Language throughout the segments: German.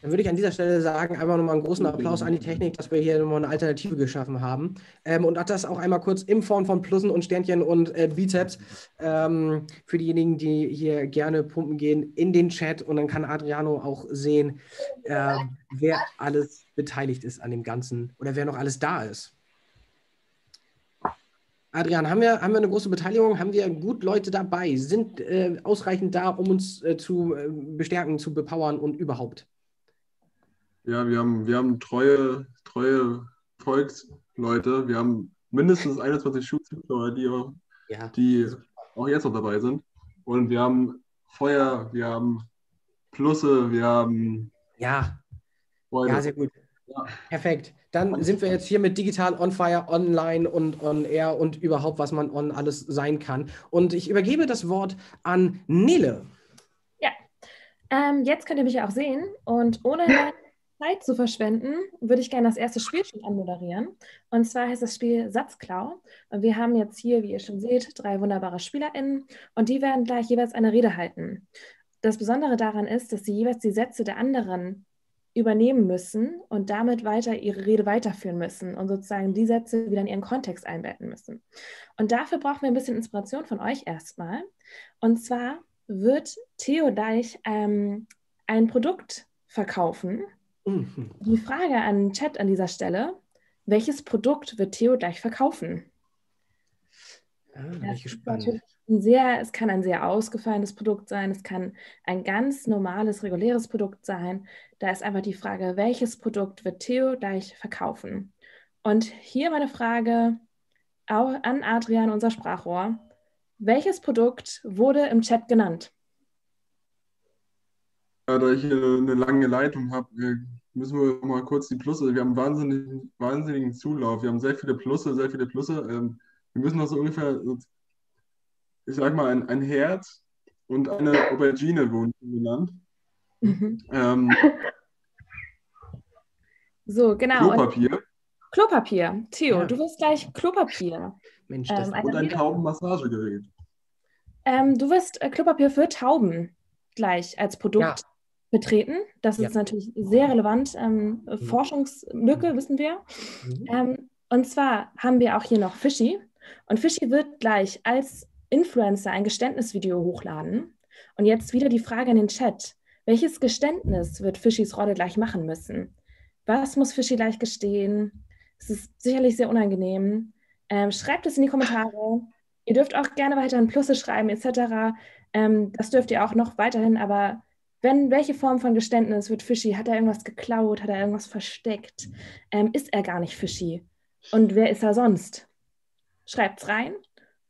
Dann würde ich an dieser Stelle sagen, einfach nochmal einen großen Applaus an die Technik, dass wir hier nochmal eine Alternative geschaffen haben. Und das auch einmal kurz in Form von Plussen und Sternchen und Bizeps für diejenigen, die hier gerne pumpen gehen, in den Chat. Und dann kann Adriano auch sehen, wer alles beteiligt ist an dem Ganzen oder wer noch alles da ist. Adrian, haben wir eine große Beteiligung? Haben wir gut Leute dabei? Sind ausreichend da, um uns zu bestärken, zu bepowern und überhaupt? Ja, wir haben treue Volksleute. Wir haben mindestens 21 Schulzuschauer, die auch jetzt noch dabei sind. Und wir haben Feuer, wir haben Plusse, wir haben... Ja, Freude. Ja, sehr gut. Ja. Perfekt. Dann sind wir jetzt hier mit digital on fire, online und on air und überhaupt, was man on alles sein kann. Und ich übergebe das Wort an Nele. Ja, jetzt könnt ihr mich ja auch sehen. Und ohne Zeit zu verschwenden, würde ich gerne das erste Spiel schon anmoderieren. Und zwar heißt das Spiel Satzklau. Und wir haben jetzt hier, wie ihr schon seht, 3 wunderbare SpielerInnen. Und die werden gleich jeweils eine Rede halten. Das Besondere daran ist, dass sie jeweils die Sätze der anderen übernehmen müssen und damit ihre Rede weiterführen müssen und sozusagen die Sätze wieder in ihren Kontext einbetten müssen. Und dafür brauchen wir ein bisschen Inspiration von euch erstmal. Und zwar wird Theo Deich ein Produkt verkaufen. Mhm. Die Frage an den Chat an dieser Stelle: Welches Produkt wird Theo Deich verkaufen? Ah, bin ich gespannt. Es kann ein sehr ausgefallenes Produkt sein, es kann ein ganz normales, reguläres Produkt sein. Da ist einfach die Frage, welches Produkt wird Theo Deich verkaufen? Und hier meine Frage an Adrian, unser Sprachrohr. Welches Produkt wurde im Chat genannt? Ja, da ich hier eine lange Leitung habe, müssen wir mal kurz die Plusse. Wir haben wahnsinnigen Zulauf. Wir haben sehr viele Plusse, sehr viele Plusse. Wir müssen noch so ungefähr... Ich sag mal, ein Herz und eine Aubergine wohnen im Land. Mhm. So, genau. Klopapier. Klopapier. Theo, ja. Du wirst gleich Klopapier. Mensch, das und ein Taubenmassagegerät. Du wirst Klopapier für Tauben gleich als Produkt betreten. Das ist natürlich sehr relevant. Forschungslücke, wissen wir. Mhm. Und zwar haben wir auch hier noch Fischi. Und Fischi wird gleich als Influencer ein Geständnisvideo hochladen. Und jetzt wieder die Frage in den Chat. Welches Geständnis wird Fischis Rolle gleich machen müssen? Was muss Fischi gleich gestehen? Es ist sicherlich sehr unangenehm. Schreibt es in die Kommentare. Ihr dürft auch gerne weiterhin Plusse schreiben etc. Das dürft ihr auch noch weiterhin, aber welche Form von Geständnis wird Fischi? Hat er irgendwas geklaut? Hat er irgendwas versteckt? Ist er gar nicht Fischi? Und wer ist er sonst? Schreibt's rein.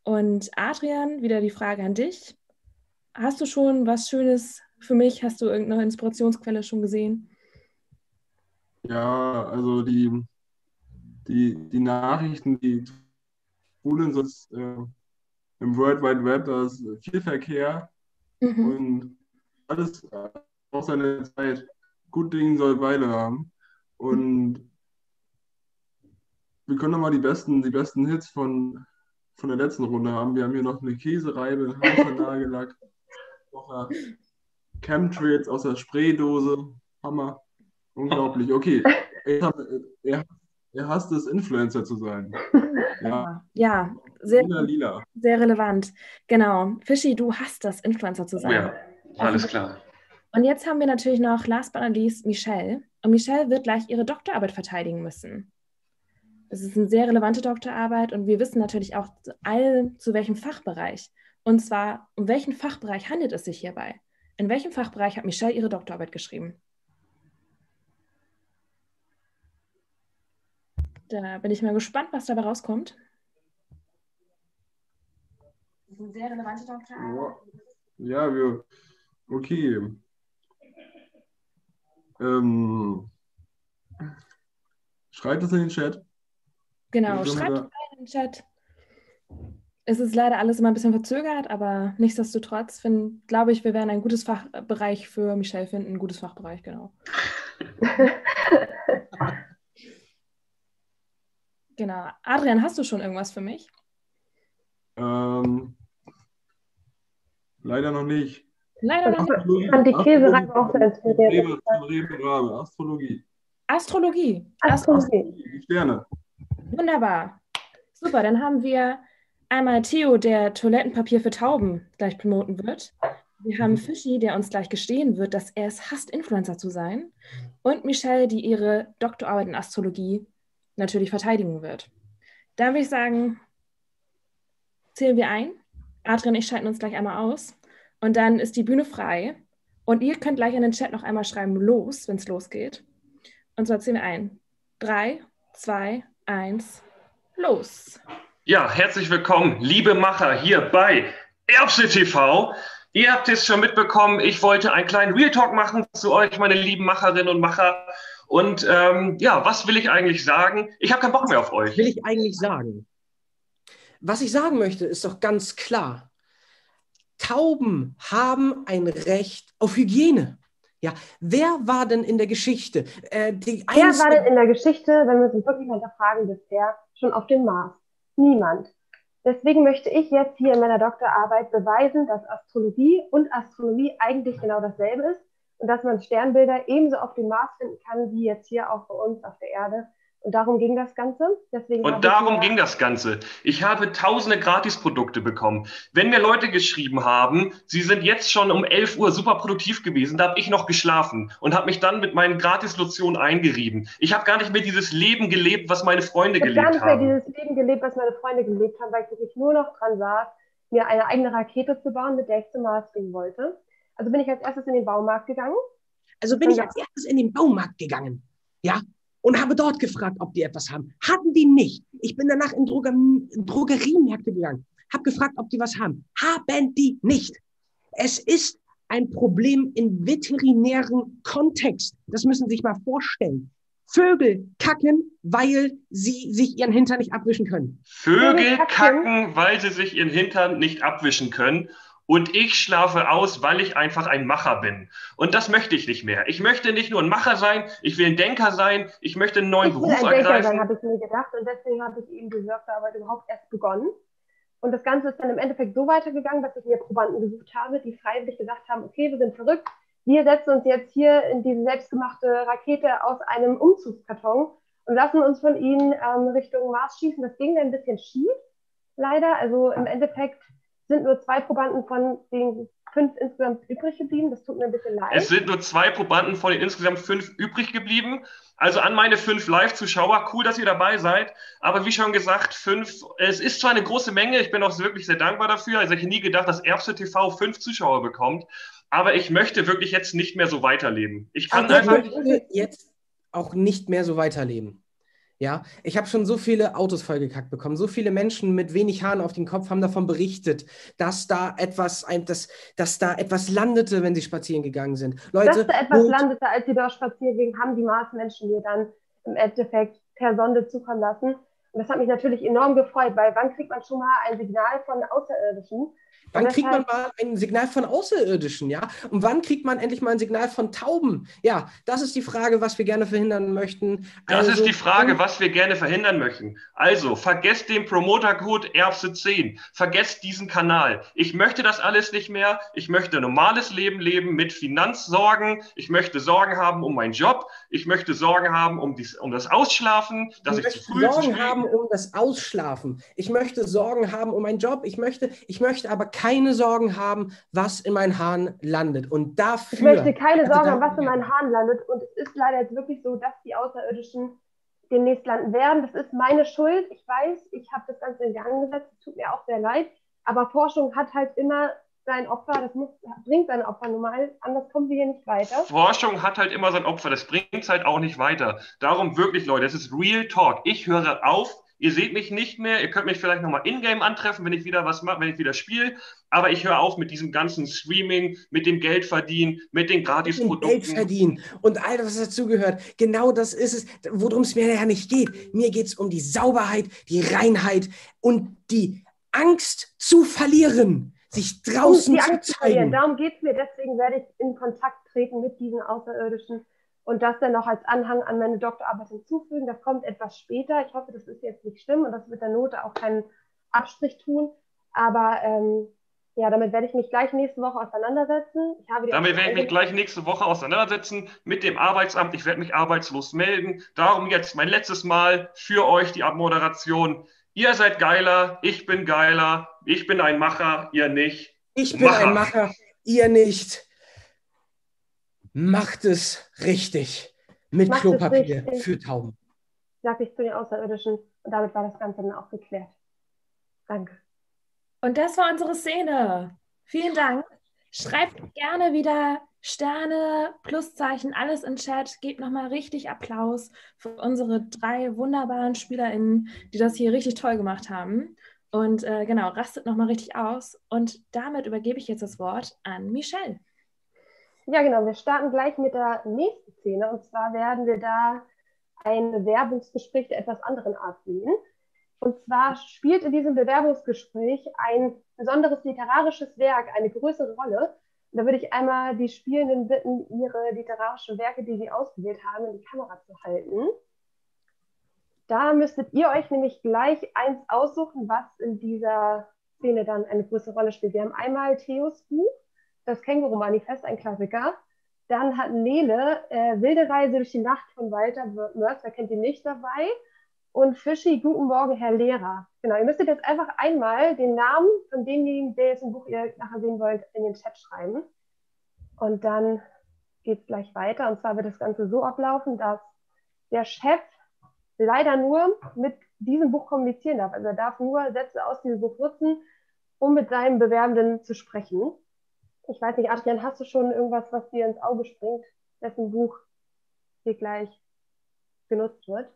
Und Adrian, wieder die Frage an dich. Hast du schon was Schönes für mich? Hast du irgendeine Inspirationsquelle schon gesehen? Ja, also die Nachrichten, die Schulen sonst im World Wide Web, da ist viel Verkehr und alles auf seine Zeit. Gut Ding soll Weile haben. Und wir können nochmal die besten Hits von der letzten Runde haben. Wir haben hier noch eine Käsereibe, einen Hafernagellack, noch Chemtrails aus der Spraydose. Hammer. Unglaublich. Okay, er hasst es, Influencer zu sein. Ja, sehr, lila. Sehr relevant. Genau. Fischi, du hasst das, Influencer zu sein. Ja, alles klar. Und jetzt haben wir natürlich noch, last but not least, Michelle. Und Michelle wird gleich ihre Doktorarbeit verteidigen müssen. Es ist eine sehr relevante Doktorarbeit und wir wissen natürlich auch zu welchem Fachbereich. Und zwar, um welchen Fachbereich handelt es sich hierbei? In welchem Fachbereich hat Michelle ihre Doktorarbeit geschrieben? Da bin ich mal gespannt, was dabei rauskommt. Das ist eine sehr relevante Doktorarbeit. Ja, okay. Schreibt es in den Chat. Genau, schreibt rein in den Chat. Es ist leider alles immer ein bisschen verzögert, aber nichtsdestotrotz glaube ich, wir werden ein gutes Fachbereich für Michelle finden. Ein gutes Fachbereich, genau. Genau. Adrian, hast du schon irgendwas für mich? Leider noch nicht. Leider noch nicht. Ich fand die Käsereibe auch sehr inspirierend. Astrologie. Astrologie. Astrologie. Die Sterne. Wunderbar. Super, dann haben wir einmal Theo, der Toilettenpapier für Tauben gleich promoten wird. Wir haben Fischi, der uns gleich gestehen wird, dass er es hasst, Influencer zu sein. Und Michelle, die ihre Doktorarbeit in Astrologie natürlich verteidigen wird. Da würde ich sagen, zählen wir ein. Adrian und ich schalten uns gleich einmal aus. Und dann ist die Bühne frei. Und ihr könnt gleich in den Chat noch einmal schreiben, los, wenn es losgeht. Und zwar zählen wir ein. 3, 2, 1, los. Ja, herzlich willkommen, liebe Macher, hier bei Herbst TV. Ihr habt es schon mitbekommen, ich wollte einen kleinen Real Talk machen zu euch, meine lieben Macherinnen und Macher. Und ja, was will ich eigentlich sagen? Ich habe keinen Bock mehr auf euch. Was will ich eigentlich sagen? Was ich sagen möchte, ist doch ganz klar. Tauben haben ein Recht auf Hygiene. Ja, wer war denn in der Geschichte? Wer war denn in der Geschichte, wenn wir uns wirklich hinterfragen, bisher schon auf dem Mars? Niemand. Deswegen möchte ich jetzt hier in meiner Doktorarbeit beweisen, dass Astrologie und Astronomie eigentlich genau dasselbe ist und dass man Sternbilder ebenso auf dem Mars finden kann, wie jetzt hier auch bei uns auf der Erde. Und darum ging das Ganze. Deswegen Ich habe tausende Gratisprodukte bekommen. Wenn mir Leute geschrieben haben, sie sind jetzt schon um 11 Uhr super produktiv gewesen, da habe ich noch geschlafen und habe mich dann mit meinen Gratislotionen eingerieben. Ich habe gar nicht mehr dieses Leben gelebt, was meine Freunde gelebt haben. Weil ich wirklich nur noch dran saß, mir eine eigene Rakete zu bauen, mit der ich zum Mars gehen wollte. Also bin ich als erstes in den Baumarkt gegangen. Ja. Und habe dort gefragt, ob die etwas haben. Hatten die nicht. Ich bin danach in Drogeriemärkte gegangen. Habe gefragt, ob die was haben. Haben die nicht. Es ist ein Problem im veterinären Kontext. Das müssen Sie sich mal vorstellen. Vögel kacken, weil sie sich ihren Hintern nicht abwischen können. Vögel kacken, weil sie sich ihren Hintern nicht abwischen können. Und ich schlafe aus, weil ich einfach ein Macher bin. Und das möchte ich nicht mehr. Ich möchte nicht nur ein Macher sein, ich will ein Denker sein, ich möchte einen neuen Beruf ergreifen. Habe ich mir gedacht. Und deswegen habe ich eben die Doktorarbeit überhaupt erst begonnen. Und das Ganze ist dann im Endeffekt so weitergegangen, dass ich mir Probanden gesucht habe, die freiwillig gesagt haben, okay, wir sind verrückt, wir setzen uns jetzt hier in diese selbstgemachte Rakete aus einem Umzugskarton und lassen uns von ihnen Richtung Mars schießen. Das ging dann ein bisschen schief, leider. Also im Endeffekt sind nur 2 Probanden von den 5 insgesamt übrig geblieben. Das tut mir ein bisschen leid. Es sind nur 2 Probanden von den insgesamt 5 übrig geblieben. Also an meine 5 Live-Zuschauer, cool, dass ihr dabei seid. Aber wie schon gesagt, 5, es ist zwar eine große Menge, ich bin auch wirklich sehr dankbar dafür. Also ich hätte nie gedacht, dass Herbst TV 5 Zuschauer bekommt. Aber ich möchte wirklich jetzt nicht mehr so weiterleben. Ja, ich habe schon so viele Autos vollgekackt bekommen, so viele Menschen mit wenig Haaren auf dem Kopf haben davon berichtet, dass da etwas, dass da etwas landete, wenn sie spazieren gegangen sind. Leute, dass da etwas landete, als sie da spazieren gingen, haben die Marsmenschen mir dann im Endeffekt per Sonde zukommen lassen. Und das hat mich natürlich enorm gefreut, weil wann kriegt man schon mal ein Signal von Außerirdischen? Wann kriegt man mal ein Signal von Außerirdischen, ja? Und wann kriegt man endlich mal ein Signal von Tauben? Ja, das ist die Frage, was wir gerne verhindern möchten. Also, vergesst den Promotercode ERBSE10. Vergesst diesen Kanal. Ich möchte das alles nicht mehr. Ich möchte ein normales Leben leben mit Finanzsorgen. Ich möchte Sorgen haben um meinen Job. Ich möchte Sorgen haben um das Ausschlafen, dass ich zu früh zu spät. Ich möchte Sorgen haben um meinen Job. Ich möchte aber keine Sorgen haben, was in meinen Haaren landet. Und dafür... Ich möchte keine Sorgen haben, was in meinen Haaren landet. Und es ist leider jetzt wirklich so, dass die Außerirdischen demnächst landen werden. Das ist meine Schuld. Ich weiß, ich habe das Ganze in Gang gesetzt. Es tut mir auch sehr leid. Aber Forschung hat halt immer sein Opfer. Bringt sein Opfer nun mal. Anders kommen wir hier nicht weiter. Forschung hat halt immer sein Opfer. Das bringt es halt auch nicht weiter. Darum wirklich, Leute, das ist Real Talk. Ich höre auf. Ihr seht mich nicht mehr, ihr könnt mich vielleicht nochmal in-game antreffen, wenn ich wieder was mache, wenn ich wieder spiele. Aber ich höre auf mit diesem ganzen Streaming, mit dem Geld verdienen, mit den Gratisprodukten. Geld verdienen und all das, was dazugehört. Genau das ist es, worum es mir ja nicht geht. Mir geht es um die Sauberheit, die Reinheit und die Angst zu verlieren, sich draußen zu zeigen. Darum geht es mir, deswegen werde ich in Kontakt treten mit diesen Außerirdischen. Und das dann noch als Anhang an meine Doktorarbeit hinzufügen. Das kommt etwas später. Ich hoffe, das ist jetzt nicht schlimm und das wird der Note auch keinen Abstrich tun. Aber Ja, damit werde ich mich gleich nächste Woche auseinandersetzen. Damit werde ich mich gleich nächste Woche auseinandersetzen mit dem Arbeitsamt. Ich werde mich arbeitslos melden. Darum jetzt mein letztes Mal für euch die Abmoderation. Ihr seid geiler. Ich bin ein Macher, ihr nicht. Ich bin ein Macher, ihr nicht. Macht es richtig mit Klopapier für Tauben. Sag ich zu den Außerirdischen. Und damit war das Ganze dann auch geklärt. Danke. Und das war unsere Szene. Vielen Dank. Schreibt gerne wieder Sterne, Pluszeichen, alles in den Chat. Gebt nochmal richtig Applaus für unsere 3 wunderbaren SpielerInnen, die das hier richtig toll gemacht haben. Und genau, rastet nochmal richtig aus. Und damit übergebe ich jetzt das Wort an Michelle. Ja, genau. Wir starten gleich mit der nächsten Szene. Und zwar werden wir da ein Bewerbungsgespräch der etwas anderen Art sehen. Und zwar spielt in diesem Bewerbungsgespräch ein besonderes literarisches Werk eine größere Rolle. Und da würde ich einmal die Spielenden bitten, ihre literarischen Werke, die sie ausgewählt haben, in die Kamera zu halten. Da müsstet ihr euch nämlich gleich eins aussuchen, was in dieser Szene dann eine größere Rolle spielt. Wir haben einmal Theos Buch, das Känguru-Manifest, ein Klassiker. Dann hat Nele Wilde Reise durch die Nacht von Walter Moers, wer kennt ihn nicht, dabei. Und Fischi, guten Morgen, Herr Lehrer. Genau, ihr müsstet jetzt einfach einmal den Namen von demjenigen, der jetzt im Buch ihr nachher sehen wollt, in den Chat schreiben. Und dann geht es gleich weiter. Und zwar wird das Ganze so ablaufen, dass der Chef leider nur mit diesem Buch kommunizieren darf. Also er darf nur Sätze aus diesem Buch nutzen, um mit seinem Bewerbenden zu sprechen. Ich weiß nicht, Adrian, hast du schon irgendwas, was dir ins Auge springt, dessen Buch hier gleich genutzt wird?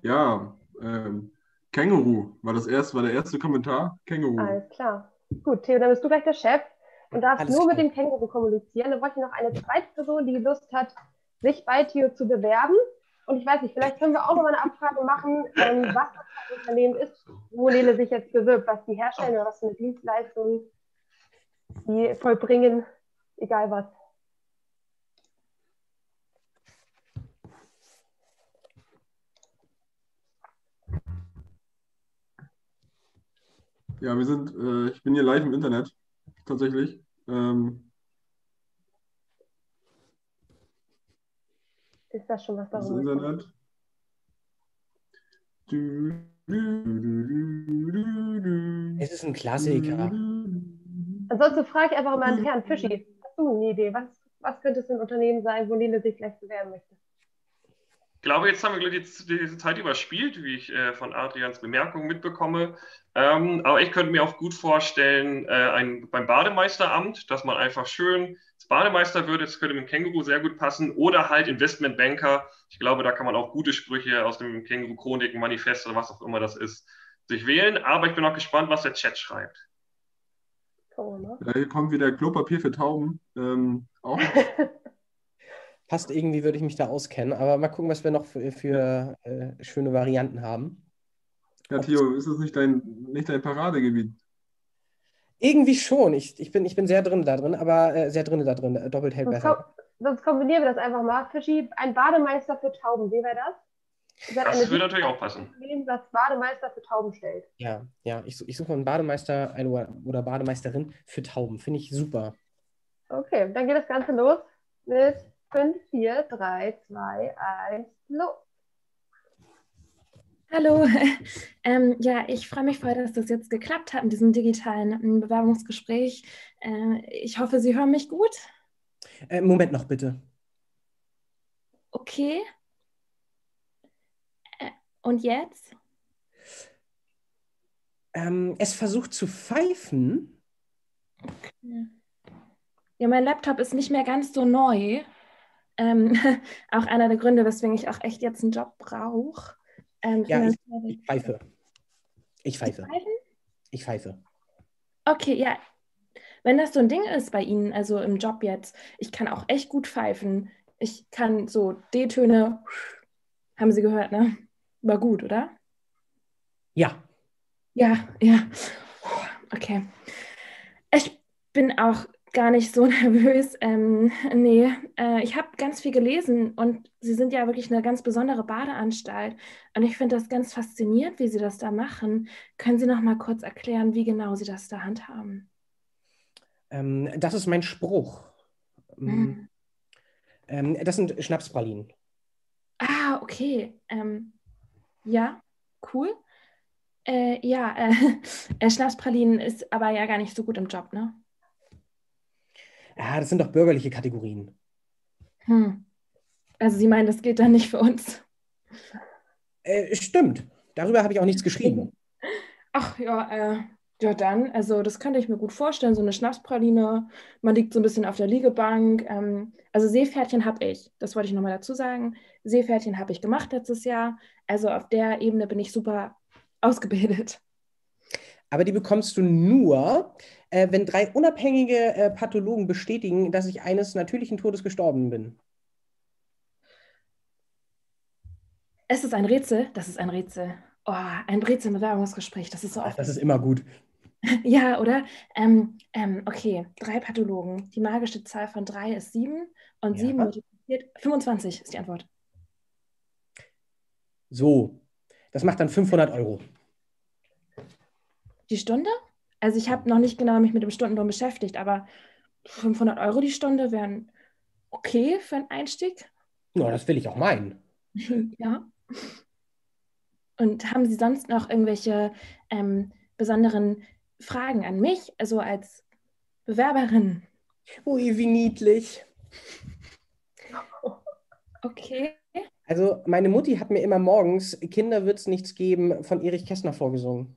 Ja, Känguru war der erste Kommentar. Känguru. Alles klar. Gut, Theo, dann bist du gleich der Chef und darfst alles nur klar mit dem Känguru kommunizieren. Dann wollte ich noch eine zweite Person, die Lust hat, sich bei Theo zu bewerben. Und ich weiß nicht, vielleicht können wir auch noch mal eine Abfrage machen, was das Unternehmen ist, wo Nele sich jetzt bewirbt, was die herstellen oder was für eine Dienstleistung die vollbringen, egal was. Ja, ich bin hier live im Internet, tatsächlich. Ist das schon was da rum? Internet. Es ist ein Klassiker. Ansonsten frage ich einfach mal an Herrn Fischi. Hast du eine Idee? Was könnte es für ein Unternehmen sein, wo Nele sich gleich bewerben möchte? Ich glaube, jetzt haben wir diese Zeit überspielt, wie ich von Adrians Bemerkungen mitbekomme. Aber ich könnte mir auch gut vorstellen, beim Bademeisteramt, dass man einfach schön Bademeister wird. Das könnte mit dem Känguru sehr gut passen. Oder halt Investmentbanker. Ich glaube, da kann man auch gute Sprüche aus dem Känguru-Chroniken-Manifest oder was auch immer das ist, sich wählen. Aber ich bin auch gespannt, was der Chat schreibt. Ja, hier kommt wieder Klopapier für Tauben. Auch. Passt irgendwie, würde ich mich da auskennen. Aber mal gucken, was wir noch für schöne Varianten haben. Ja, Theo, ist das nicht dein Paradegebiet? Irgendwie schon. Ich bin sehr drin da drin, aber doppelt hält besser. Sonst kombinieren wir das einfach mal. Fischi, ein Bademeister für Tauben, sehen wir das? Das würde natürlich auch passen. Was Bademeister für Tauben stellt. Ja, ich suche einen Bademeister oder Bademeisterin für Tauben. Finde ich super. Okay, dann geht das Ganze los mit 5, 4, 3, 2, 1, los. Hallo. Ja, ich freue mich voll, dass das jetzt geklappt hat mit diesem digitalen Bewerbungsgespräch. Ich hoffe, Sie hören mich gut. Moment noch, bitte. Okay. Und jetzt? Es versucht zu pfeifen. Okay. Ja, mein Laptop ist nicht mehr ganz so neu. Auch einer der Gründe, weswegen ich auch echt jetzt einen Job brauche. Ja, ich pfeife. Ich pfeife. Okay, ja. Wenn das so ein Ding ist bei Ihnen, also im Job jetzt, ich kann auch echt gut pfeifen. Ich kann so D-Töne, haben Sie gehört, ne? War gut, oder? Ja. Ja. Okay. Ich bin auch gar nicht so nervös. Ich habe ganz viel gelesen und sie sind ja wirklich eine ganz besondere Badeanstalt und ich finde das ganz faszinierend, wie sie das da machen. Können Sie noch mal kurz erklären, wie genau Sie das da handhaben? Das ist mein Spruch. Mhm. Das sind Schnapspralinen. Ah, okay. Ja, cool. Schnapspralinen ist aber ja gar nicht so gut im Job, ne? Ja, das sind doch bürgerliche Kategorien. Hm. Also Sie meinen, das gilt dann nicht für uns? Stimmt. Darüber habe ich auch nichts geschrieben. Ach ja, ja dann. Also das könnte ich mir gut vorstellen. So eine Schnapspraline, man liegt so ein bisschen auf der Liegebank. Also Seepferdchen habe ich. Das wollte ich nochmal dazu sagen. Seepferdchen habe ich gemacht letztes Jahr. Also auf der Ebene bin ich super ausgebildet. Aber die bekommst du nur, wenn 3 unabhängige Pathologen bestätigen, dass ich eines natürlichen Todes gestorben bin. Es ist ein Rätsel, das ist ein Rätsel. Oh, ein Rätsel im Bewerbungsgespräch, das ist so oft. Ach, das ist immer gut. Ja, oder? Okay, 3 Pathologen. Die magische Zahl von 3 ist 7 und ja. 7 multipliziert 25 ist die Antwort. So, das macht dann 500 Euro. Die Stunde? Also ich habe noch nicht genau mich mit dem Stundenlohn beschäftigt, aber 500 Euro die Stunde wären okay für einen Einstieg. Ja, das will ich auch meinen. Ja. Und haben Sie sonst noch irgendwelche besonderen Fragen an mich, also als Bewerberin? Ui, wie niedlich. Okay. Also meine Mutti hat mir immer morgens Kinder wird's nichts geben von Erich Kästner vorgesungen.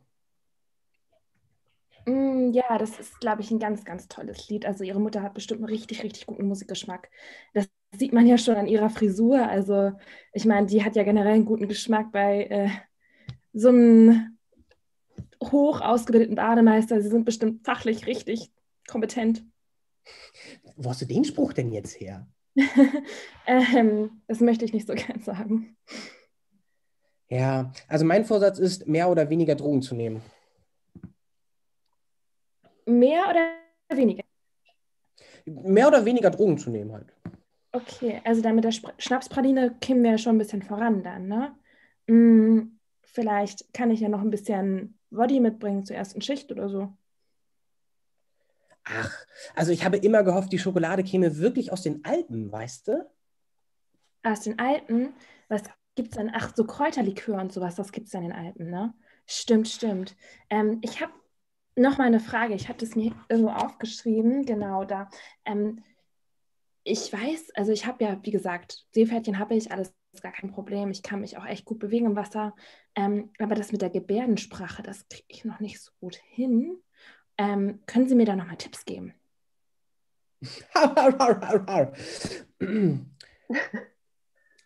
Ja, das ist, glaube ich, ein ganz, ganz tolles Lied. Also Ihre Mutter hat bestimmt einen richtig, richtig guten Musikgeschmack. Das sieht man ja schon an ihrer Frisur. Also ich meine, die hat ja generell einen guten Geschmack bei so einem hoch ausgebildeten Bademeister. Sie sind bestimmt fachlich richtig kompetent. Wo hast du den Spruch denn jetzt her? Das möchte ich nicht so gern sagen. Ja, also mein Vorsatz ist, mehr oder weniger Drogen zu nehmen. Mehr oder weniger? Mehr oder weniger Drogen zu nehmen halt. Okay, also dann mit der Schnapspraline kämen wir ja schon ein bisschen voran dann, ne? Vielleicht kann ich ja noch ein bisschen Body mitbringen zur ersten Schicht oder so. Ach, also ich habe immer gehofft, die Schokolade käme wirklich aus den Alpen, weißt du? Aus den Alpen? Was gibt's denn? Ach, so Kräuterlikör und sowas, das gibt's dann in den Alpen, ne? Stimmt, stimmt. Ich habe noch mal eine Frage, ich hatte es mir irgendwo aufgeschrieben, genau da. Ich weiß, also ich habe ja, wie gesagt, Seepferdchen habe ich, alles ist gar kein Problem. Ich kann mich auch echt gut bewegen im Wasser. Aber das mit der Gebärdensprache, das kriege ich noch nicht so gut hin. Können Sie mir da noch mal Tipps geben?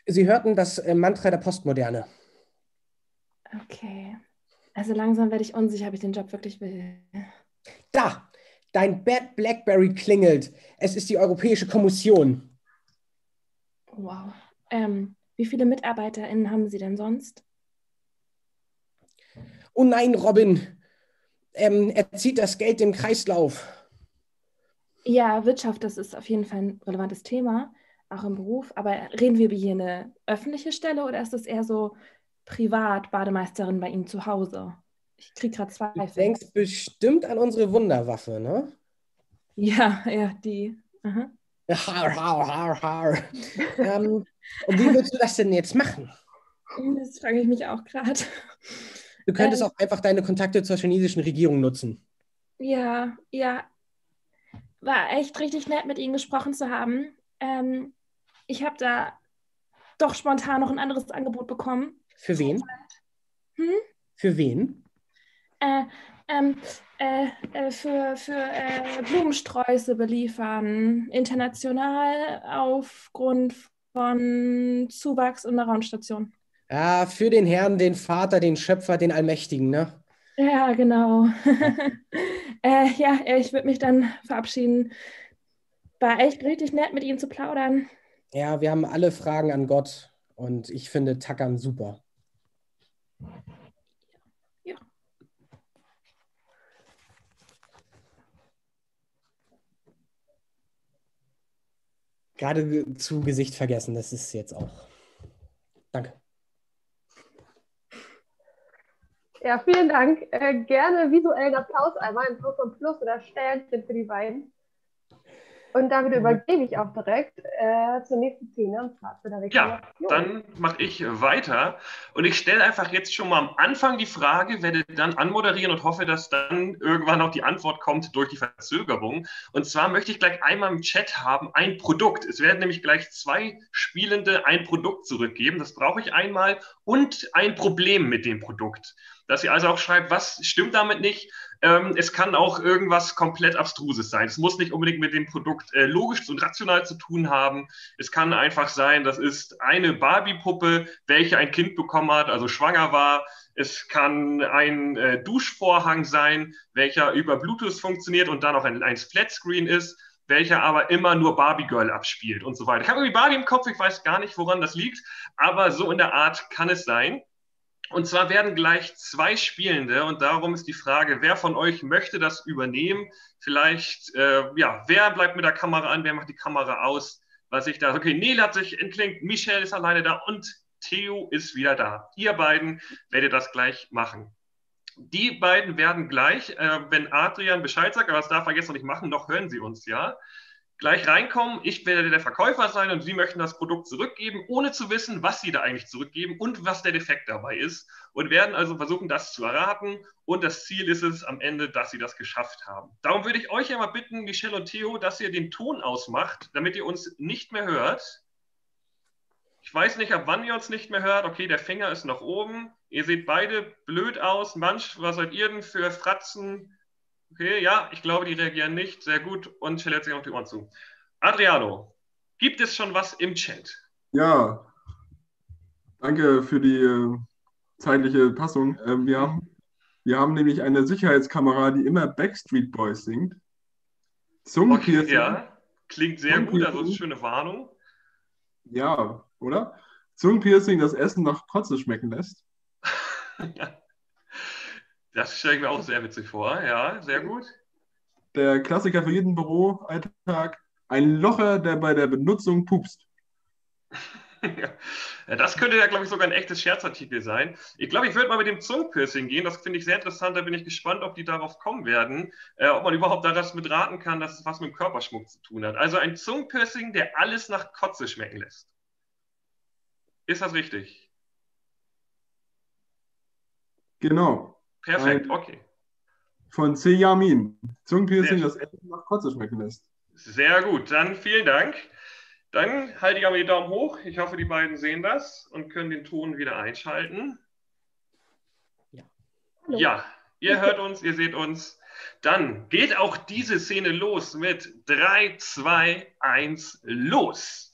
Sie hörten das Mantra der Postmoderne. Okay. Also langsam werde ich unsicher, ob ich den Job wirklich will. Da! Dein Bad Blackberry klingelt. Es ist die Europäische Kommission. Wow. Wie viele MitarbeiterInnen haben Sie denn sonst? Oh nein, Robin. Er zieht das Geld im Kreislauf. Ja, Wirtschaft, das ist auf jeden Fall ein relevantes Thema, auch im Beruf. Aber reden wir über hier eine öffentliche Stelle oder ist das eher so Privat-Bademeisterin bei Ihnen zu Hause? Ich kriege gerade Zweifel. Du denkst bestimmt an unsere Wunderwaffe, ne? Ja, die. Aha. Har. Und wie willst du das denn jetzt machen? Das frage ich mich auch gerade. Du könntest auch einfach deine Kontakte zur chinesischen Regierung nutzen. Ja. War echt richtig nett, mit Ihnen gesprochen zu haben. Ich habe da doch spontan noch ein anderes Angebot bekommen. Für wen? Hm? Für wen? Für Blumensträuße beliefern, international aufgrund von Zuwachs und der Raumstation. Ja, für den Herrn, den Vater, den Schöpfer, den Allmächtigen, ne? Ja, genau. Ich würde mich dann verabschieden. War echt richtig nett, mit Ihnen zu plaudern. Ja, wir haben alle Fragen an Gott und ich finde Tackern super. Ja. gerade zu Gesicht vergessen. Das ist jetzt auch. Danke. Ja, vielen Dank. Gerne visuellen Applaus einmal in Plus und Plus oder Sternchen für die beiden. Und damit übergebe ich auch direkt zur nächsten Szene. Ja, dann mache ich weiter. Und ich stelle einfach jetzt schon mal am Anfang die Frage, werde dann anmoderieren und hoffe, dass dann irgendwann auch die Antwort kommt durch die Verzögerung. Und zwar möchte ich gleich einmal im Chat haben, ein Produkt. Es werden nämlich gleich zwei Spielende ein Produkt zurückgeben. Das brauche ich einmal und ein Problem mit dem Produkt. Dass ihr also auch schreibt, was stimmt damit nicht? Es kann auch irgendwas komplett Abstruses sein. Es muss nicht unbedingt mit dem Produkt logisch und rational zu tun haben. Es kann einfach sein, das ist eine Barbie-Puppe, welche ein Kind bekommen hat, also schwanger war. Es kann ein Duschvorhang sein, welcher über Bluetooth funktioniert und dann auch ein Flatscreen ist, welcher aber immer nur Barbie Girl abspielt und so weiter. Ich habe irgendwie Barbie im Kopf, ich weiß gar nicht, woran das liegt, aber so in der Art kann es sein. Und zwar werden gleich zwei Spielende und darum ist die Frage, wer von euch möchte das übernehmen? Vielleicht, ja, wer bleibt mit der Kamera an, wer macht die Kamera aus? Was ich da, okay, Nele hat sich entklingt, Michelle ist alleine da und Theo ist wieder da. Ihr beiden werdet das gleich machen. Die beiden werden gleich, wenn Adrian Bescheid sagt, aber das darf er jetzt noch nicht machen, noch hören sie uns, ja? Gleich reinkommen, ich werde der Verkäufer sein und Sie möchten das Produkt zurückgeben, ohne zu wissen, was Sie da eigentlich zurückgeben und was der Defekt dabei ist und werden also versuchen, das zu erraten und das Ziel ist es am Ende, dass Sie das geschafft haben. Darum würde ich euch ja mal bitten, Michelle und Theo, dass ihr den Ton ausmacht, damit ihr uns nicht mehr hört. Ich weiß nicht, ab wann ihr uns nicht mehr hört. Okay, der Finger ist noch oben. Ihr seht beide blöd aus. Manch, was seid ihr denn für Fratzen? Okay, ja, ich glaube, die reagieren nicht. Sehr gut. Und Michelle hat sich noch die Ohren zu. Adriano, gibt es schon was im Chat? Ja, danke für die zeitliche Passung. Wir haben nämlich eine Sicherheitskamera, die immer Backstreet Boys singt. Zungenpiercing. Okay, ja, klingt sehr gut, also eine schöne Warnung. Ja, oder? Zungenpiercing, das Essen nach Kotze schmecken lässt. Ja. Das stelle ich mir auch sehr witzig vor, ja, sehr gut. Der Klassiker für jeden Büroalltag, ein Locher, der bei der Benutzung pupst. Ja, das könnte ja, glaube ich, sogar ein echtes Scherzartikel sein. Ich glaube, ich würde mal mit dem Zungenpiercing gehen, das finde ich sehr interessant, da bin ich gespannt, ob die darauf kommen werden, ob man überhaupt da das mitraten kann, dass es was mit dem Körperschmuck zu tun hat. Also ein Zungenpiercing, der alles nach Kotze schmecken lässt. Ist das richtig? Genau. Perfekt, okay. Von C. Yamin. Zungenpiercing, das Essen nach Kotze schmecken lässt. Sehr gut, dann vielen Dank. Dann halte ich aber die Daumen hoch. Ich hoffe, die beiden sehen das und können den Ton wieder einschalten. Ja, ja, ihr hört uns, ihr seht uns. Dann geht auch diese Szene los mit 3, 2, 1, los.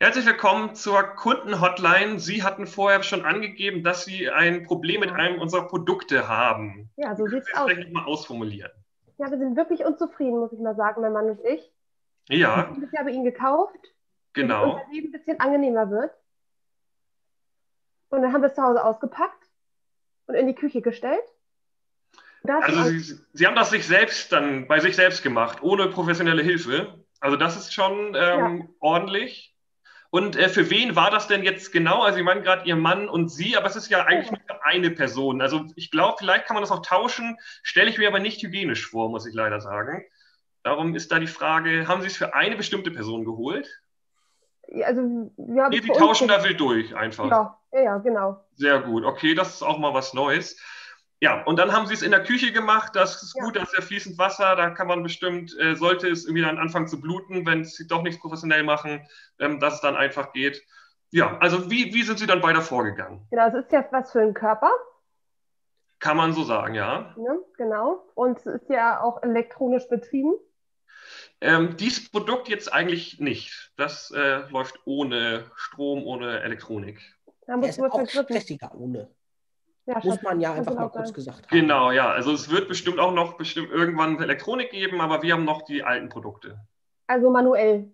Herzlich willkommen zur Kundenhotline. Sie hatten vorher schon angegeben, dass Sie ein Problem mit einem unserer Produkte haben. Ja, so sieht es aus. Vielleicht mal ausformulieren. Ja, wir sind wirklich unzufrieden, muss ich mal sagen, mein Mann und ich. Ja. Ich habe ihn gekauft. Genau. Damit unser Leben ein bisschen angenehmer wird. Und dann haben wir es zu Hause ausgepackt und in die Küche gestellt. Also Sie haben das sich selbst dann bei sich selbst gemacht, ohne professionelle Hilfe. Also das ist schon ordentlich. Und für wen war das denn jetzt genau? Also ich meine gerade Ihr Mann und Sie, aber es ist ja eigentlich nur eine Person. Also ich glaube, vielleicht kann man das auch tauschen, stelle ich mir aber nicht hygienisch vor, muss ich leider sagen. Darum ist da die Frage, haben Sie es für eine bestimmte Person geholt? Ja, also, wir haben nee, Sie tauschen da wild durch einfach. Ja, ja, genau. Sehr gut, okay, das ist auch mal was Neues. Ja, und dann haben Sie es in der Küche gemacht, das ist gut, das ist ja fließend Wasser, da kann man bestimmt, sollte es irgendwie dann anfangen zu bluten, wenn Sie doch nichts professionell machen, dass es dann einfach geht. Ja, also wie sind Sie dann weiter vorgegangen? Genau, es ist ja was für den Körper. Kann man so sagen, ja. Ja, genau, und es ist ja auch elektronisch betrieben. Dieses Produkt jetzt eigentlich nicht, das läuft ohne Strom, ohne Elektronik. Da muss man auch stressiger ohne. Ja, muss man ja einfach mal kurz gesagt haben. Genau, ja. Also es wird bestimmt auch noch irgendwann Elektronik geben, aber wir haben noch die alten Produkte. Also manuell.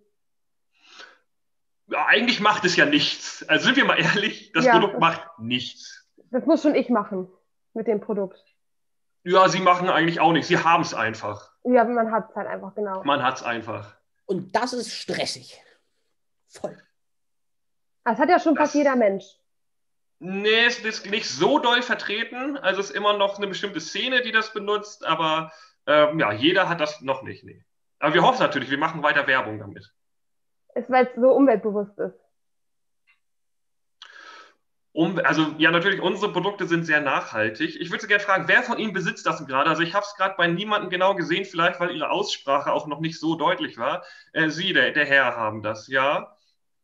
Ja, eigentlich macht es ja nichts. Also sind wir mal ehrlich, das Produkt macht nichts. Das muss schon ich machen mit dem Produkt. Ja, Sie machen eigentlich auch nichts. Sie haben es einfach. Ja, man hat es halt einfach, genau. Man hat es einfach. Und das ist stressig. Voll. Das hat ja schon fast jeder Mensch. Nee, es ist nicht so doll vertreten. Also es ist immer noch eine bestimmte Szene, die das benutzt. Aber ja, jeder hat das noch nicht. Nee. Aber wir hoffen natürlich, wir machen weiter Werbung damit. Ist, weil es so umweltbewusst ist. Also ja, natürlich, unsere Produkte sind sehr nachhaltig. Ich würde Sie gerne fragen, wer von Ihnen besitzt das gerade? Also ich habe es gerade bei niemandem genau gesehen, vielleicht weil Ihre Aussprache auch noch nicht so deutlich war. Sie, der Herr, haben das, ja.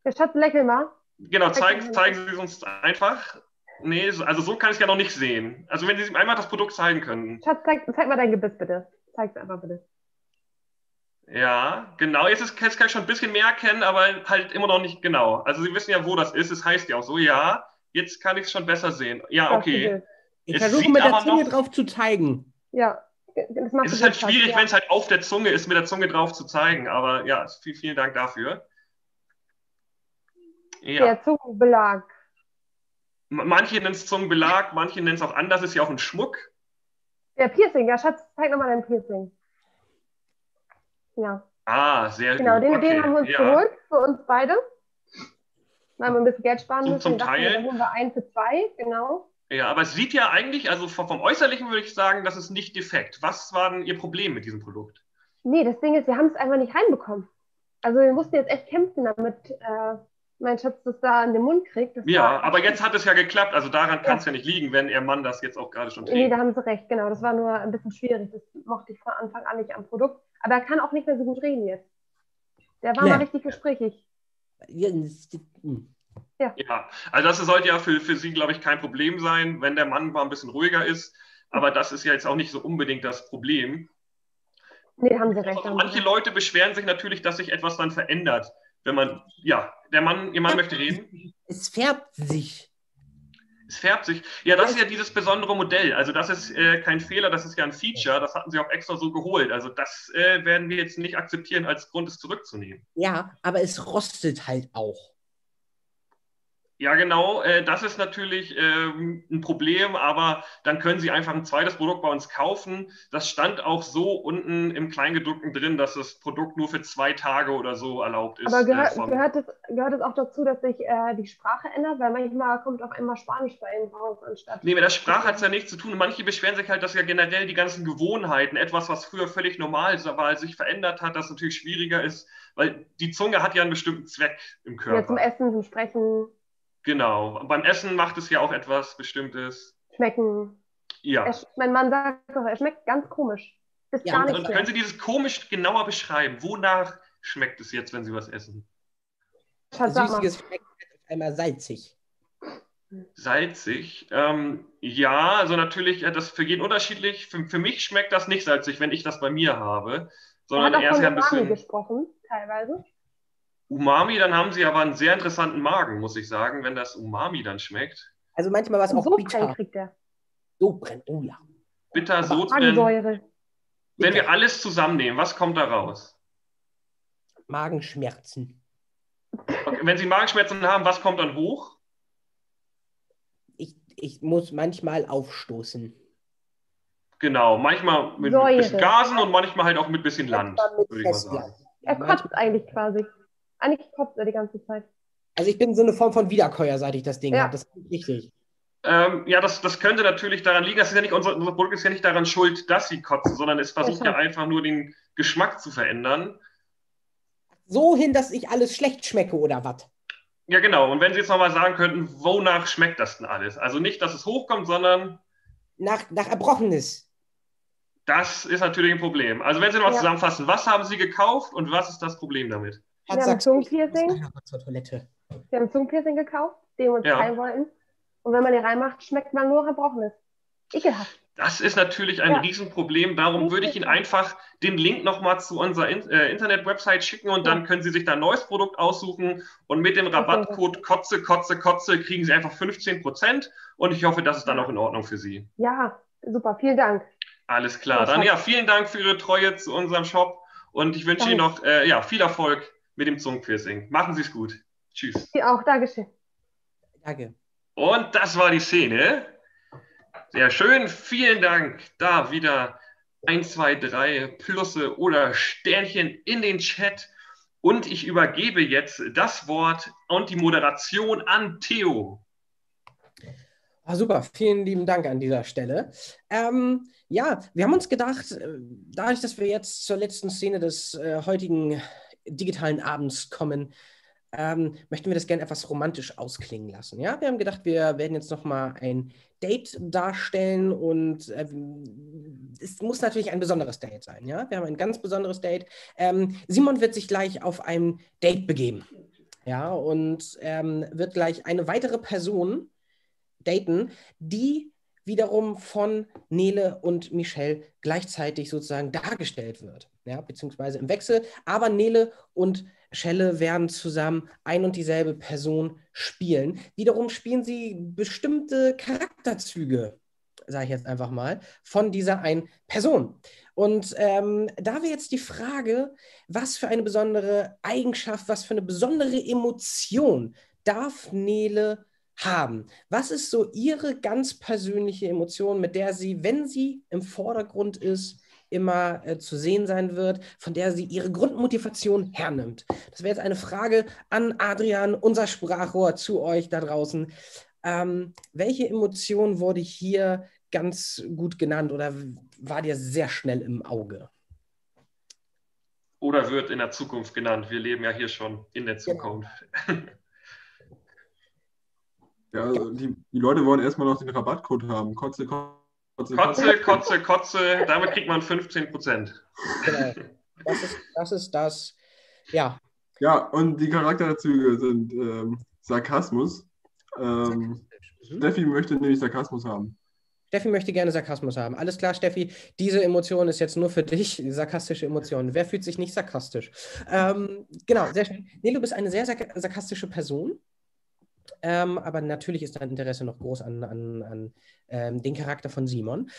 Der Schatz, lächel mal. Genau, zeigen Sie es uns einfach. Nee, also so kann ich es ja noch nicht sehen. Also wenn Sie einmal das Produkt zeigen können. Schatz, zeig mal dein Gebiss bitte. Zeig es einfach bitte. Ja, genau. Jetzt kann ich schon ein bisschen mehr erkennen, aber halt immer noch nicht genau. Also Sie wissen ja, wo das ist. Es heißt ja auch so, ja. Jetzt kann ich es schon besser sehen. Ja, okay. Ich versuche mit der Zunge drauf zu zeigen. Ja, das macht es ist halt schwierig, wenn es halt auf der Zunge ist, mit der Zunge drauf zu zeigen. Aber ja, vielen Dank dafür. Ja. Der Zungenbelag. Manche nennen es Zungenbelag, manche nennen es auch anders. Ist ja auch ein Schmuck. Der Piercing, ja, Schatz, zeig nochmal dein Piercing. Ja. Ah, sehr gut. Genau, den haben wir uns geholt, für uns beide. Weil wir ein bisschen Geld sparen müssen. Zum Teil. Dann holen wir 1 für 2, genau. Ja, aber es sieht ja eigentlich, also vom Äußerlichen würde ich sagen, das ist nicht defekt. Was war denn Ihr Problem mit diesem Produkt? Nee, das Ding ist, wir haben es einfach nicht reinbekommen. Also wir mussten jetzt echt kämpfen, damit mein Schatz das da in den Mund kriegt. Ja, aber jetzt hat es ja geklappt. Also daran kann es ja nicht liegen, wenn Ihr Mann das jetzt auch gerade schon trägt. Nee, da haben Sie recht, genau. Das war nur ein bisschen schwierig. Das mochte ich von Anfang an nicht am Produkt. Aber er kann auch nicht mehr so gut reden jetzt. Der war mal richtig gesprächig. Ja, also das sollte ja für Sie, glaube ich, kein Problem sein, wenn der Mann mal ein bisschen ruhiger ist. Aber das ist ja jetzt auch nicht so unbedingt das Problem. Nee, haben Sie recht. Also, manche Leute beschweren sich natürlich, dass sich etwas dann verändert, wenn man, ja, Ihr Mann möchte reden. Es färbt sich. Es färbt sich. Ja, das ist ja dieses besondere Modell. Also das ist kein Fehler, das ist ja ein Feature. Das hatten Sie auch extra so geholt. Also das werden wir jetzt nicht akzeptieren als Grund, es zurückzunehmen. Ja, aber es rostet halt auch. Ja, genau. Das ist natürlich ein Problem, aber dann können Sie einfach ein zweites Produkt bei uns kaufen. Das stand auch so unten im Kleingedruckten drin, dass das Produkt nur für 2 Tage oder so erlaubt ist. Aber gehört es auch dazu, dass sich die Sprache ändert? Weil manchmal kommt auch immer Spanisch bei Ihnen raus. Nee, mit der Sprache hat es ja nichts zu tun. Manche beschweren sich halt, dass ja generell die ganzen Gewohnheiten, etwas, was früher völlig normal war, sich verändert hat, das natürlich schwieriger ist, weil die Zunge hat ja einen bestimmten Zweck im Körper. Ja, zum Essen, zum Sprechen. Genau. Beim Essen macht es ja auch etwas Bestimmtes. Schmecken. Ja. Mein Mann sagt doch, er schmeckt ganz komisch. Ist gar nicht. Können Sie dieses komisch genauer beschreiben? Wonach schmeckt es jetzt, wenn Sie was essen? Süßes schmeckt einmal salzig. Salzig? Ja, also natürlich, das ist für jeden unterschiedlich. Für mich schmeckt das nicht salzig, wenn ich das bei mir habe. Sondern er ist ja ein bisschen... gesprochen, teilweise. Umami, dann haben Sie aber einen sehr interessanten Magen, muss ich sagen, wenn das Umami dann schmeckt. Also manchmal was auch so bitter. Kriegt er. So brennt, oh ja. Bitter, so drin. Wenn wir alles zusammennehmen, was kommt da raus? Magenschmerzen. Okay, wenn Sie Magenschmerzen haben, was kommt dann hoch? Ich muss manchmal aufstoßen. Genau, manchmal mit ein bisschen Gasen und manchmal halt auch mit ein bisschen Land, würde ich mal sagen. Er kotzt eigentlich quasi. Eigentlich kotzt er die ganze Zeit. Also ich bin so eine Form von Wiederkäuer, seit ich das Ding habe. Das ist richtig. Ja, das könnte natürlich daran liegen, dass unser Produkt ist ja nicht daran schuld, dass sie kotzen, sondern es versucht ja einfach nur den Geschmack zu verändern. So hin, dass ich alles schlecht schmecke oder was? Ja, genau. Und wenn Sie jetzt nochmal sagen könnten, wonach schmeckt das denn alles? Also nicht, dass es hochkommt, sondern... Nach Erbrochenes. Das ist natürlich ein Problem. Also wenn Sie nochmal zusammenfassen, was haben Sie gekauft und was ist das Problem damit? Wir haben Zungenpiercing. Wir haben Zungenpiercing gekauft, den wir uns teilen wollten. Und wenn man den reinmacht, schmeckt man nur Erbrochenes. Ekelhaft. Das ist natürlich ein Riesenproblem. Darum würde ich Ihnen einfach den Link nochmal zu unserer Internet-Website schicken und dann können Sie sich da ein neues Produkt aussuchen und mit dem Rabattcode Kotze, Kotze, Kotze kriegen Sie einfach 15% und ich hoffe, das ist dann auch in Ordnung für Sie. Ja, super. Vielen Dank. Alles klar. Dann vielen Dank für Ihre Treue zu unserem Shop und ich wünsche Ihnen noch viel Erfolg mit dem Zungenpiercing. Machen Sie es gut. Tschüss. Sie auch. Dankeschön. Danke. Und das war die Szene. Sehr schön. Vielen Dank. Da wieder 1, 2, 3 Plusse oder Sternchen in den Chat. Und ich übergebe jetzt das Wort und die Moderation an Theo. Ah, super, vielen lieben Dank an dieser Stelle. Ja, wir haben uns gedacht, dadurch, dass wir jetzt zur letzten Szene des heutigen digitalen Abends kommen, möchten wir das gerne etwas romantisch ausklingen lassen. Ja? Wir haben gedacht, wir werden jetzt nochmal ein Date darstellen und es muss natürlich ein besonderes Date sein. Ja? Wir haben ein ganz besonderes Date. Simon wird sich gleich auf ein Date begeben, ja? Und wird gleich eine weitere Person daten, die wiederum von Nele und Michelle gleichzeitig sozusagen dargestellt wird, ja? Beziehungsweise im Wechsel, aber Nele und Schelle werden zusammen ein und dieselbe Person spielen. Wiederum spielen sie bestimmte Charakterzüge, sage ich jetzt einfach mal, von dieser einen Person. Und da wäre jetzt die Frage, was für eine besondere Eigenschaft, was für eine besondere Emotion darf Nele haben? Was ist so ihre ganz persönliche Emotion, mit der sie, wenn sie im Vordergrund ist, immer zu sehen sein wird, von der sie ihre Grundmotivation hernimmt? Das wäre jetzt eine Frage an Adrian, unser Sprachrohr zu euch da draußen. Welche Emotion wurde hier ganz gut genannt oder war dir sehr schnell im Auge? Oder wird in der Zukunft genannt. Wir leben ja hier schon in der Zukunft. Genau. Ja, also die Leute wollen erstmal noch den Rabattcode haben. Kotze, Kotze. Kotze, Kotze, Kotze, damit kriegt man 15%. Das ist das. Ja. Ja, und die Charakterzüge sind Sarkasmus. Steffi möchte nämlich Sarkasmus haben. Steffi möchte gerne Sarkasmus haben. Alles klar, Steffi, diese Emotion ist jetzt nur für dich, sarkastische Emotionen. Wer fühlt sich nicht sarkastisch? Genau, sehr schön. Nee, du bist eine sehr sarkastische Person. Aber natürlich ist dein Interesse noch groß an den Charakter von Simon.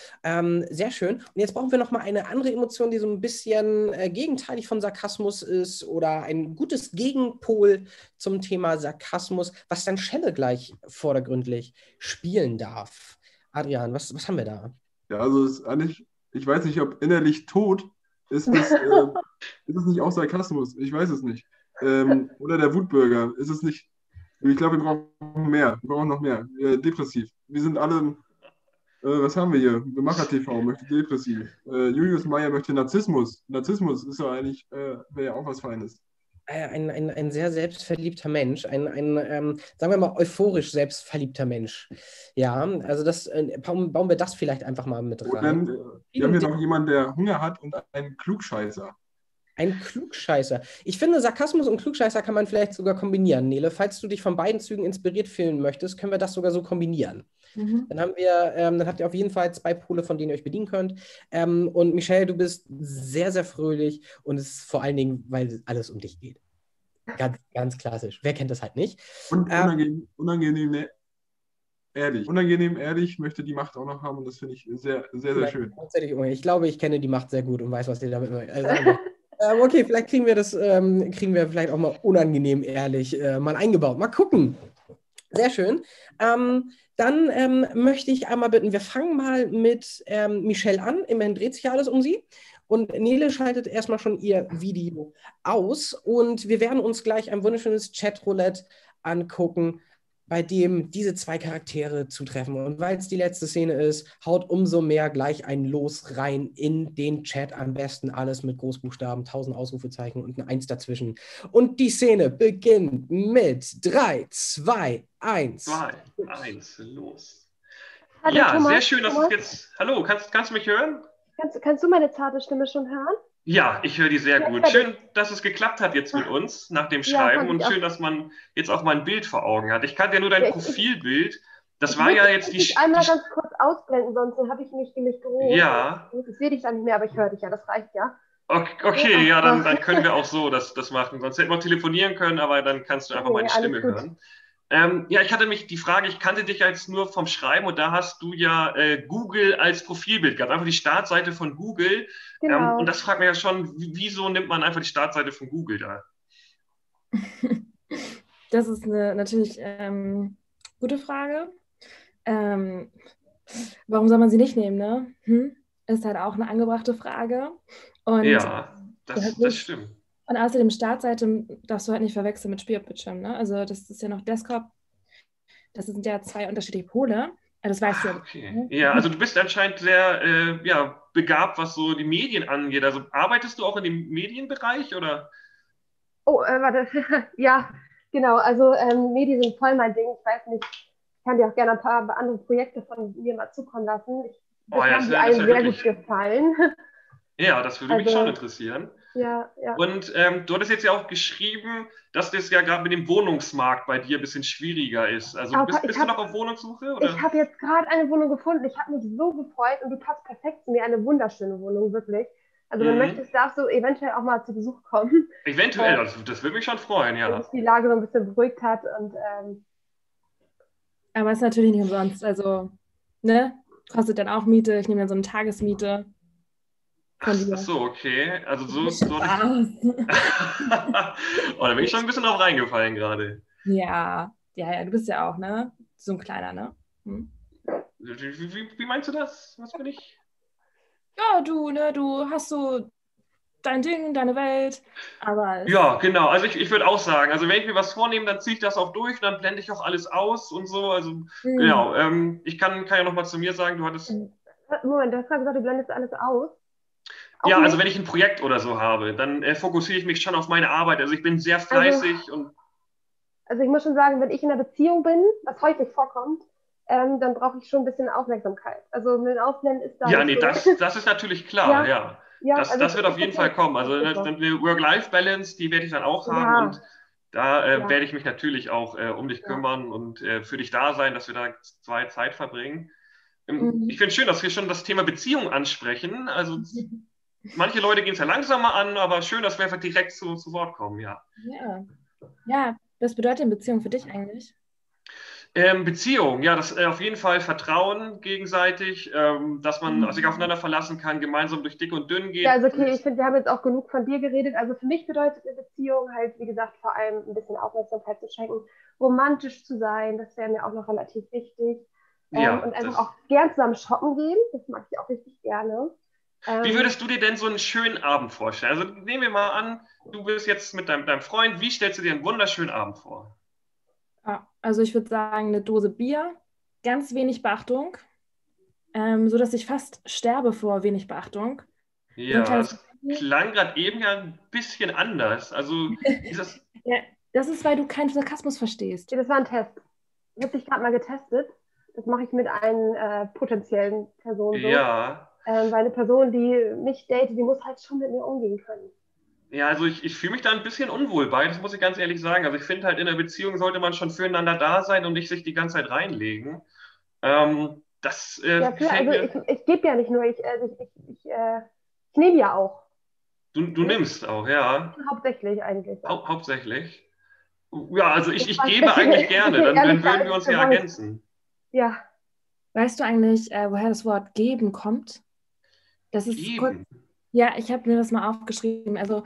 Sehr schön. Und jetzt brauchen wir nochmal eine andere Emotion, die so ein bisschen gegenteilig von Sarkasmus ist oder ein gutes Gegenpol zum Thema Sarkasmus, was dann Schelle gleich vordergründlich spielen darf. Adrian, was haben wir da? Ja, also es ist eigentlich, ich weiß nicht, ob innerlich tot ist, ist es nicht auch Sarkasmus? Ich weiß es nicht. Oder der Wutbürger, ist es nicht. Ich glaube, wir brauchen mehr. Wir brauchen noch mehr. Depressiv. Wir sind alle, was haben wir hier? Bemacher TV möchte depressiv. Julius Meyer möchte Narzissmus. Narzissmus ist ja eigentlich, wäre ja auch was Feines. Ein sehr selbstverliebter Mensch. Ein sagen wir mal, euphorisch selbstverliebter Mensch. Ja, also das bauen wir das vielleicht einfach mal mit rein. Und dann haben wir noch jemanden, der Hunger hat und einen Klugscheißer. Ein Klugscheißer. Ich finde, Sarkasmus und Klugscheißer kann man vielleicht sogar kombinieren, Nele. Falls du dich von beiden Zügen inspiriert fühlen möchtest, können wir das sogar so kombinieren. Mhm. Dann habt ihr auf jeden Fall zwei Pole, von denen ihr euch bedienen könnt. Und Michelle, du bist sehr, sehr fröhlich und es ist vor allen Dingen, weil alles um dich geht. Ganz, ganz klassisch. Wer kennt das halt nicht? Und unangenehm ehrlich. Unangenehm ehrlich möchte die Macht auch noch haben und das finde ich sehr, sehr, sehr schön. Ich glaube, ich kenne die Macht sehr gut und weiß, was ihr damit sagt. Okay, vielleicht kriegen wir das, vielleicht auch mal unangenehm ehrlich mal eingebaut. Mal gucken. Sehr schön. Dann möchte ich einmal bitten, wir fangen mal mit Michelle an. Immerhin dreht sich ja alles um sie. Und Nele schaltet erstmal schon ihr Video aus. Und wir werden uns gleich ein wunderschönes Chatroulette angucken, bei dem diese zwei Charaktere zutreffen. Und weil es die letzte Szene ist, haut umso mehr gleich ein Los rein in den Chat. Am besten alles mit Großbuchstaben, 1000 Ausrufezeichen und ein 1 dazwischen. Und die Szene beginnt mit 3, 2, 1. 2, 1, los. Hallo, ja, Thomas, sehr schön, dass es jetzt... Hallo, kannst du mich hören? Kannst du meine zarte Stimme schon hören? Ja, ich höre die sehr gut. Schön, dass es geklappt hat jetzt mit uns nach dem Schreiben und schön, dass man jetzt auch mal ein Bild vor Augen hat. Ich kannte ja nur dein Profilbild. Das war ja jetzt die... Ich muss einmal ganz kurz ausblenden, sonst habe ich mich nämlich gerufen. Ja. Ich sehe dich dann nicht mehr, aber ich höre dich ja. Das reicht ja. Okay, ja, dann können wir auch so das machen. Sonst hätten wir auch telefonieren können, aber dann kannst du einfach meine Stimme hören. Ja, ich hatte mich die Frage, ich kannte dich ja jetzt nur vom Schreiben und da hast du ja Google als Profilbild gehabt, einfach die Startseite von Google. Genau. Und das fragt mich ja schon, wieso nimmt man einfach die Startseite von Google da? Das ist eine natürlich gute Frage. Warum soll man sie nicht nehmen, ne? Ist halt auch eine angebrachte Frage. Und ja, das stimmt. Und außerdem Startseite darfst du halt nicht verwechseln mit Spielbildschirm, ne? Also das ist ja noch Desktop. Das sind ja zwei unterschiedliche Pole. Das weißt du. Okay. Ne? Ja, also du bist anscheinend sehr begabt, was so die Medien angeht. Also arbeitest du auch in dem Medienbereich, oder? Oh, warte. Ja, genau. Also Medien sind voll mein Ding. Ich weiß nicht, ich kann dir auch gerne ein paar andere Projekte von mir mal zukommen lassen. Das hat mir sehr gut gefallen. Ja, das würde mich schon interessieren. Ja, ja. Und du hattest jetzt ja auch geschrieben, dass das ja gerade mit dem Wohnungsmarkt bei dir ein bisschen schwieriger ist. Also bist du noch auf Wohnungssuche? Oder? Ich habe jetzt gerade eine Wohnung gefunden. Ich habe mich so gefreut und du passt perfekt zu mir. Eine wunderschöne Wohnung, wirklich. Also wenn du möchtest, darfst du eventuell auch mal zu Besuch kommen. Eventuell, also das würde mich schon freuen, ja. Wenn sich die Lage so ein bisschen beruhigt hat. Und, aber es ist natürlich nicht umsonst. Also, ne? Kostet dann auch Miete. Ich nehme dann so eine Tagesmiete. Ach so, okay. Also so oh, da bin ich schon ein bisschen drauf reingefallen gerade. Ja, ja, ja, du bist ja auch, ne? So ein kleiner, ne? Hm? Wie meinst du das? Was bin ich? Ja, du, ne? Du hast so dein Ding, deine Welt. Aber ja, genau. Also ich würde auch sagen, also wenn ich mir was vornehme, dann ziehe ich das auch durch und dann blende ich auch alles aus und so. Also genau. Ich kann ja nochmal zu mir sagen, du hattest... Moment, du hast gerade gesagt, du blendest alles aus. Ja, also wenn ich ein Projekt oder so habe, dann fokussiere ich mich schon auf meine Arbeit. Also ich bin sehr fleißig. Also ich muss schon sagen, wenn ich in einer Beziehung bin, was häufig vorkommt, dann brauche ich schon ein bisschen Aufmerksamkeit. Also mit dem Aufblenden ist da... Ja, nee, das ist natürlich klar, ja. Das wird auf jeden Fall kommen. Also eine Work-Life-Balance, die werde ich dann auch haben. Und da werde ich mich natürlich auch um dich kümmern und für dich da sein, dass wir da zwei Zeit verbringen. Ich finde es schön, dass wir schon das Thema Beziehung ansprechen. Also manche Leute gehen es ja langsamer an, aber schön, dass wir einfach direkt zu Wort kommen, ja. Ja, was bedeutet denn Beziehung für dich eigentlich? Beziehung, ja, das auf jeden Fall Vertrauen gegenseitig, dass man sich aufeinander verlassen kann, gemeinsam durch dick und dünn gehen. Ja, also okay, ich finde, wir haben jetzt auch genug von dir geredet. Also für mich bedeutet eine Beziehung halt, wie gesagt, vor allem ein bisschen Aufmerksamkeit zu schenken, romantisch zu sein, das wäre mir auch noch relativ wichtig. Ja, und einfach auch gern zusammen shoppen gehen, das mag ich auch richtig gerne. Wie würdest du dir denn so einen schönen Abend vorstellen? Also nehmen wir mal an, du bist jetzt mit deinem Freund, wie stellst du dir einen wunderschönen Abend vor? Also ich würde sagen, eine Dose Bier, ganz wenig Beachtung, sodass ich fast sterbe vor wenig Beachtung. Ja, das klang gerade eben ja ein bisschen anders. Also ist das... ja, das ist, weil du keinen Sarkasmus verstehst. Ja, das war ein Test. Ich habe dich gerade mal getestet. Das mache ich mit einem potenziellen Person so. Ja. Weil eine Person, die mich date, die muss halt schon mit mir umgehen können. Ja, also ich fühle mich da ein bisschen unwohl bei, das muss ich ganz ehrlich sagen. Also ich finde halt, in einer Beziehung sollte man schon füreinander da sein und nicht sich die ganze Zeit reinlegen. Ich gebe ja nicht nur, ich nehme ja auch. Du nimmst auch, ja. Hauptsächlich eigentlich. Hauptsächlich? Ja, also ich gebe eigentlich gerne, dann würden wir uns ja ergänzen. Ja. Weißt du eigentlich, woher das Wort geben kommt? Das ist kurz. Ja, ich habe mir das mal aufgeschrieben. Also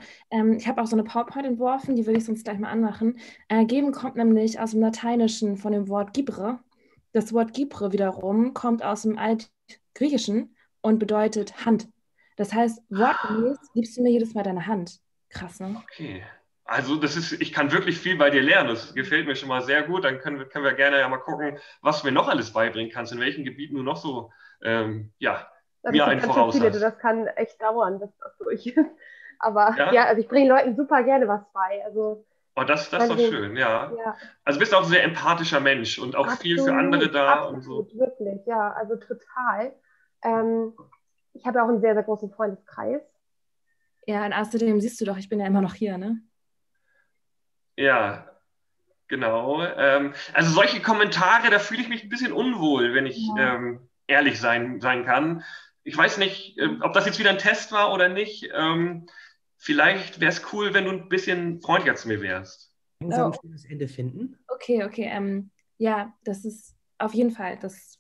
ich habe auch so eine PowerPoint entworfen, die will ich sonst gleich mal anmachen. Geben kommt nämlich aus dem Lateinischen von dem Wort gibre. Das Wort gibre wiederum kommt aus dem Altgriechischen und bedeutet Hand. Das heißt, wortgemäß gibst du mir jedes Mal deine Hand. Krass, ne? Okay. Also ich kann wirklich viel bei dir lernen, das gefällt mir schon mal sehr gut, dann können wir gerne ja mal gucken, was du mir noch alles beibringen kannst, in welchen Gebieten du noch so, mir einen voraus hast. Das kann echt dauern, bis das durch ist, aber ja, also ich bringe Leuten super gerne was bei, also... Oh, das ist doch schön, ja. Also bist du auch ein sehr empathischer Mensch und auch absolut, viel für andere da und so. Wirklich, ja, also total. Ich habe auch einen sehr, sehr großen Freundeskreis. Ja, und außerdem siehst du doch, ich bin ja immer noch hier, ne? Ja, genau. Also solche Kommentare, da fühle ich mich ein bisschen unwohl, wenn ich ehrlich sein kann. Ich weiß nicht, ob das jetzt wieder ein Test war oder nicht. Vielleicht wäre es cool, wenn du ein bisschen freundlicher zu mir wärst. Langsam das Ende finden. Okay. Ja, das ist auf jeden Fall. Das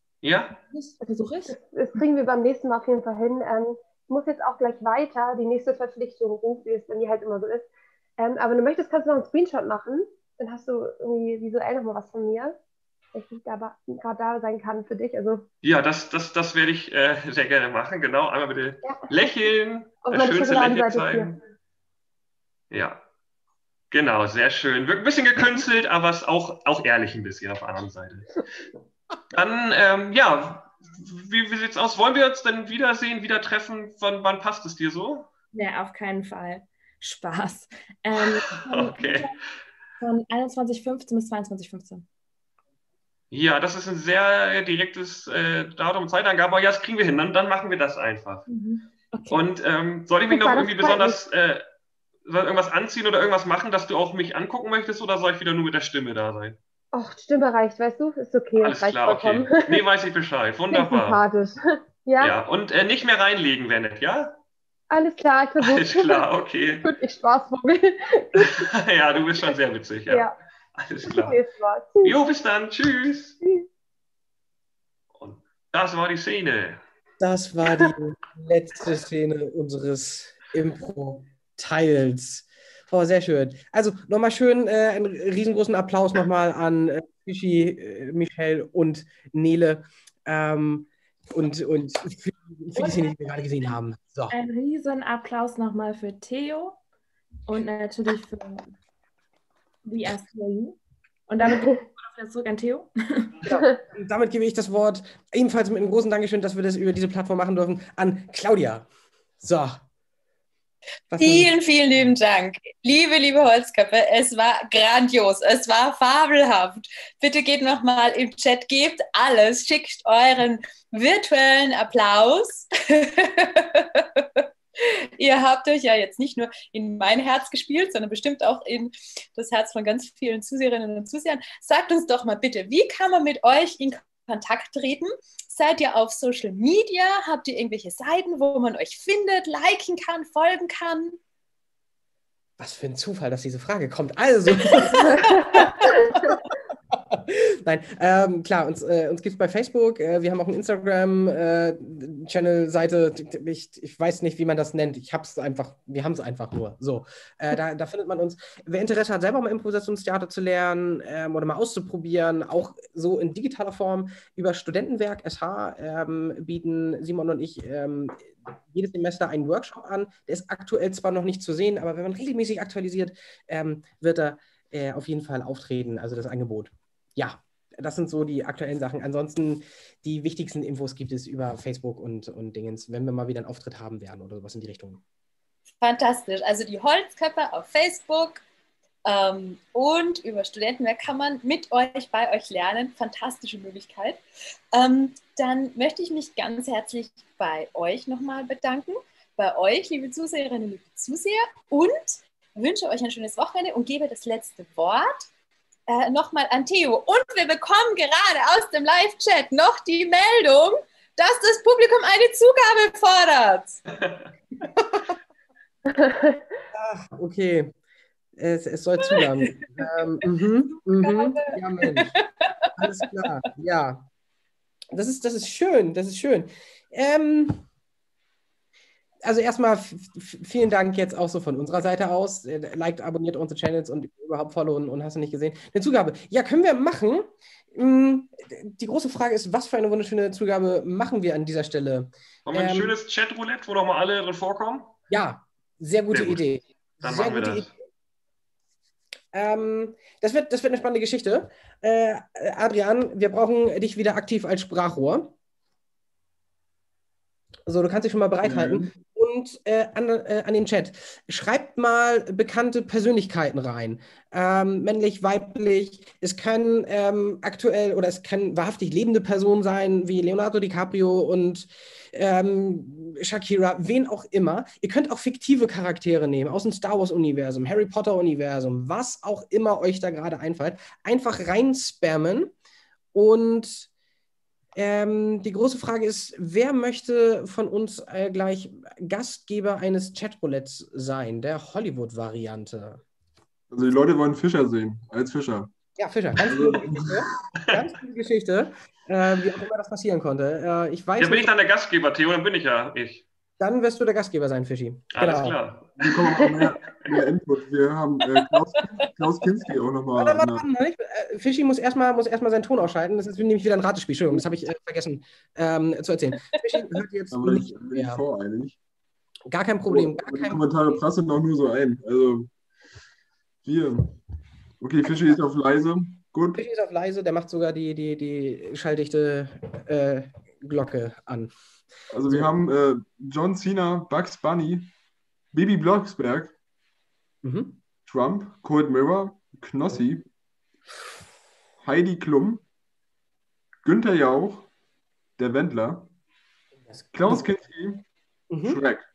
versuche ich. Das kriegen wir beim nächsten Mal auf jeden Fall hin. Ich muss jetzt auch gleich weiter. Die nächste Verpflichtung ruft, wie es bei mir halt immer so ist. Aber du möchtest, kannst du noch einen Screenshot machen. Dann hast du irgendwie visuell nochmal was von mir, dass ich gerade da sein kann für dich. Also, ja, das werde ich sehr gerne machen. Genau, einmal bitte lächeln, das schönste Lächeln zeigen. Ja, genau, sehr schön. Wird ein bisschen gekünstelt, aber es auch ehrlich ein bisschen auf der anderen Seite. Dann, ja, wie sieht es aus? Wollen wir uns denn wiedersehen, wieder treffen? Wann passt es dir so? Nee, auf keinen Fall. Spaß. Okay. Von 21.15 bis 22.15. Ja, das ist ein sehr direktes Datum, Zeitangabe, aber ja, das kriegen wir hin, dann machen wir das einfach. Mhm. Okay. Und soll ich mich noch irgendwie besonders irgendwas anziehen oder irgendwas machen, dass du auch mich angucken möchtest, oder soll ich wieder nur mit der Stimme da sein? Och, die Stimme reicht, weißt du? Ist okay. Alles klar, vollkommen. Okay. Nee, weiß ich Bescheid. Wunderbar. Ja, und nicht mehr reinlegen, wenn nicht, ja? Alles klar, ich versuche. Alles klar, okay. Gut, ich Spaßvogel. Ja, du bist schon sehr witzig, ja. Alles klar. Jo, bis dann. Tschüss. Und das war die Szene. Das war die letzte Szene unseres Impro-Teils. Oh, sehr schön. Also nochmal schön einen riesengroßen Applaus nochmal an Fischi, Michelle und Nele und für die Szene, die wir gerade gesehen haben. So. Ein riesen Applaus nochmal für Theo und natürlich für We Are CAU. Und damit gebe ich das Wort zurück an Theo. Ja. Und damit gebe ich das Wort, ebenfalls mit einem großen Dankeschön, dass wir das über diese Plattform machen dürfen, an Claudia. So. Vielen lieben Dank. Liebe Holzköppe, es war grandios, es war fabelhaft. Bitte geht nochmal im Chat, gebt alles, schickt euren virtuellen Applaus. Ihr habt euch ja jetzt nicht nur in mein Herz gespielt, sondern bestimmt auch in das Herz von ganz vielen Zuseherinnen und Zusehern. Sagt uns doch mal bitte, wie kann man mit euch in Kontakt treten? Seid ihr auf Social Media? Habt ihr irgendwelche Seiten, wo man euch findet, liken kann, folgen kann? Was für ein Zufall, dass diese Frage kommt. Also. Nein, klar, uns gibt es bei Facebook, wir haben auch einen Instagram-Channel-Seite, ich weiß nicht, wie man das nennt, wir haben es einfach nur, so. Da findet man uns. Wer Interesse hat, selber mal Improvisationstheater zu lernen oder mal auszuprobieren, auch so in digitaler Form, über Studentenwerk SH bieten Simon und ich jedes Semester einen Workshop an. Der ist aktuell zwar noch nicht zu sehen, aber wenn man regelmäßig aktualisiert, wird er auf jeden Fall auftreten, also das Angebot. Ja, das sind so die aktuellen Sachen. Ansonsten, die wichtigsten Infos gibt es über Facebook und Dingens, wenn wir mal wieder einen Auftritt haben werden oder sowas in die Richtung. Fantastisch. Also die Holzköppe auf Facebook und über Studentenwerk kann man mit euch, bei euch lernen. Fantastische Möglichkeit. Dann möchte ich mich ganz herzlich bei euch nochmal bedanken. Bei euch, liebe Zuseherinnen, liebe Zuseher. Und wünsche euch ein schönes Wochenende und gebe das letzte Wort nochmal an Theo. Und wir bekommen gerade aus dem Live-Chat noch die Meldung, dass das Publikum eine Zugabe fordert. Ach, okay. Es soll Zugaben. Ja, Mensch. Alles klar. Ja. Das ist schön. Das ist schön. Also erstmal vielen Dank jetzt auch so von unserer Seite aus. Liked, abonniert unsere Channels und überhaupt followen und hast du nicht gesehen. Eine Zugabe. Ja, können wir machen. Die große Frage ist, was für eine wunderschöne Zugabe machen wir an dieser Stelle? Wollen wir ein schönes Chatroulette, wo nochmal alle drin vorkommen? Ja, sehr gute Idee. Dann machen wir das. Das wird eine spannende Geschichte. Adrian, wir brauchen dich wieder aktiv als Sprachrohr. So, du kannst dich schon mal bereithalten. Mhm. Und an den Chat. Schreibt mal bekannte Persönlichkeiten rein. Männlich, weiblich. Es kann aktuell oder es kann wahrhaftig lebende Personen sein, wie Leonardo DiCaprio und Shakira, wen auch immer. Ihr könnt auch fiktive Charaktere nehmen aus dem Star Wars-Universum, Harry Potter-Universum, was auch immer euch da gerade einfällt. Einfach reinspammen und die große Frage ist, wer möchte von uns gleich Gastgeber eines Chatroulets sein, der Hollywood-Variante? Also die Leute wollen Fischer sehen, als Fischer. Ja, Fischer, ganz coole Geschichte. Ganz coole Geschichte, wie auch immer das passieren konnte. Ich weiß nicht. Bin ich dann der Gastgeber, Theo, dann bin ich ja ich. Dann wirst du der Gastgeber sein, Fischi. Alles klar. Wir kommen auch mehr Input. Wir haben Klaus Kinski auch nochmal. Fischi muss erstmal seinen Ton ausschalten. Das ist nämlich wieder ein Ratespiel. Entschuldigung, das habe ich vergessen zu erzählen. Fischi hört jetzt aber nicht voreilig. Gar kein Problem. Kommentare prasseln auch nur so ein. Also Hier. Okay, Fischi ist auf leise. Gut. Fischi ist auf leise, der macht sogar die schalldichte Glocke an. Also wir haben John Cena, Bugs Bunny, Bibi Blocksberg, Trump, Cold Mirror, Knossi, Heidi Klum, Günther Jauch, der Wendler, Klaus Kinski, Schreck.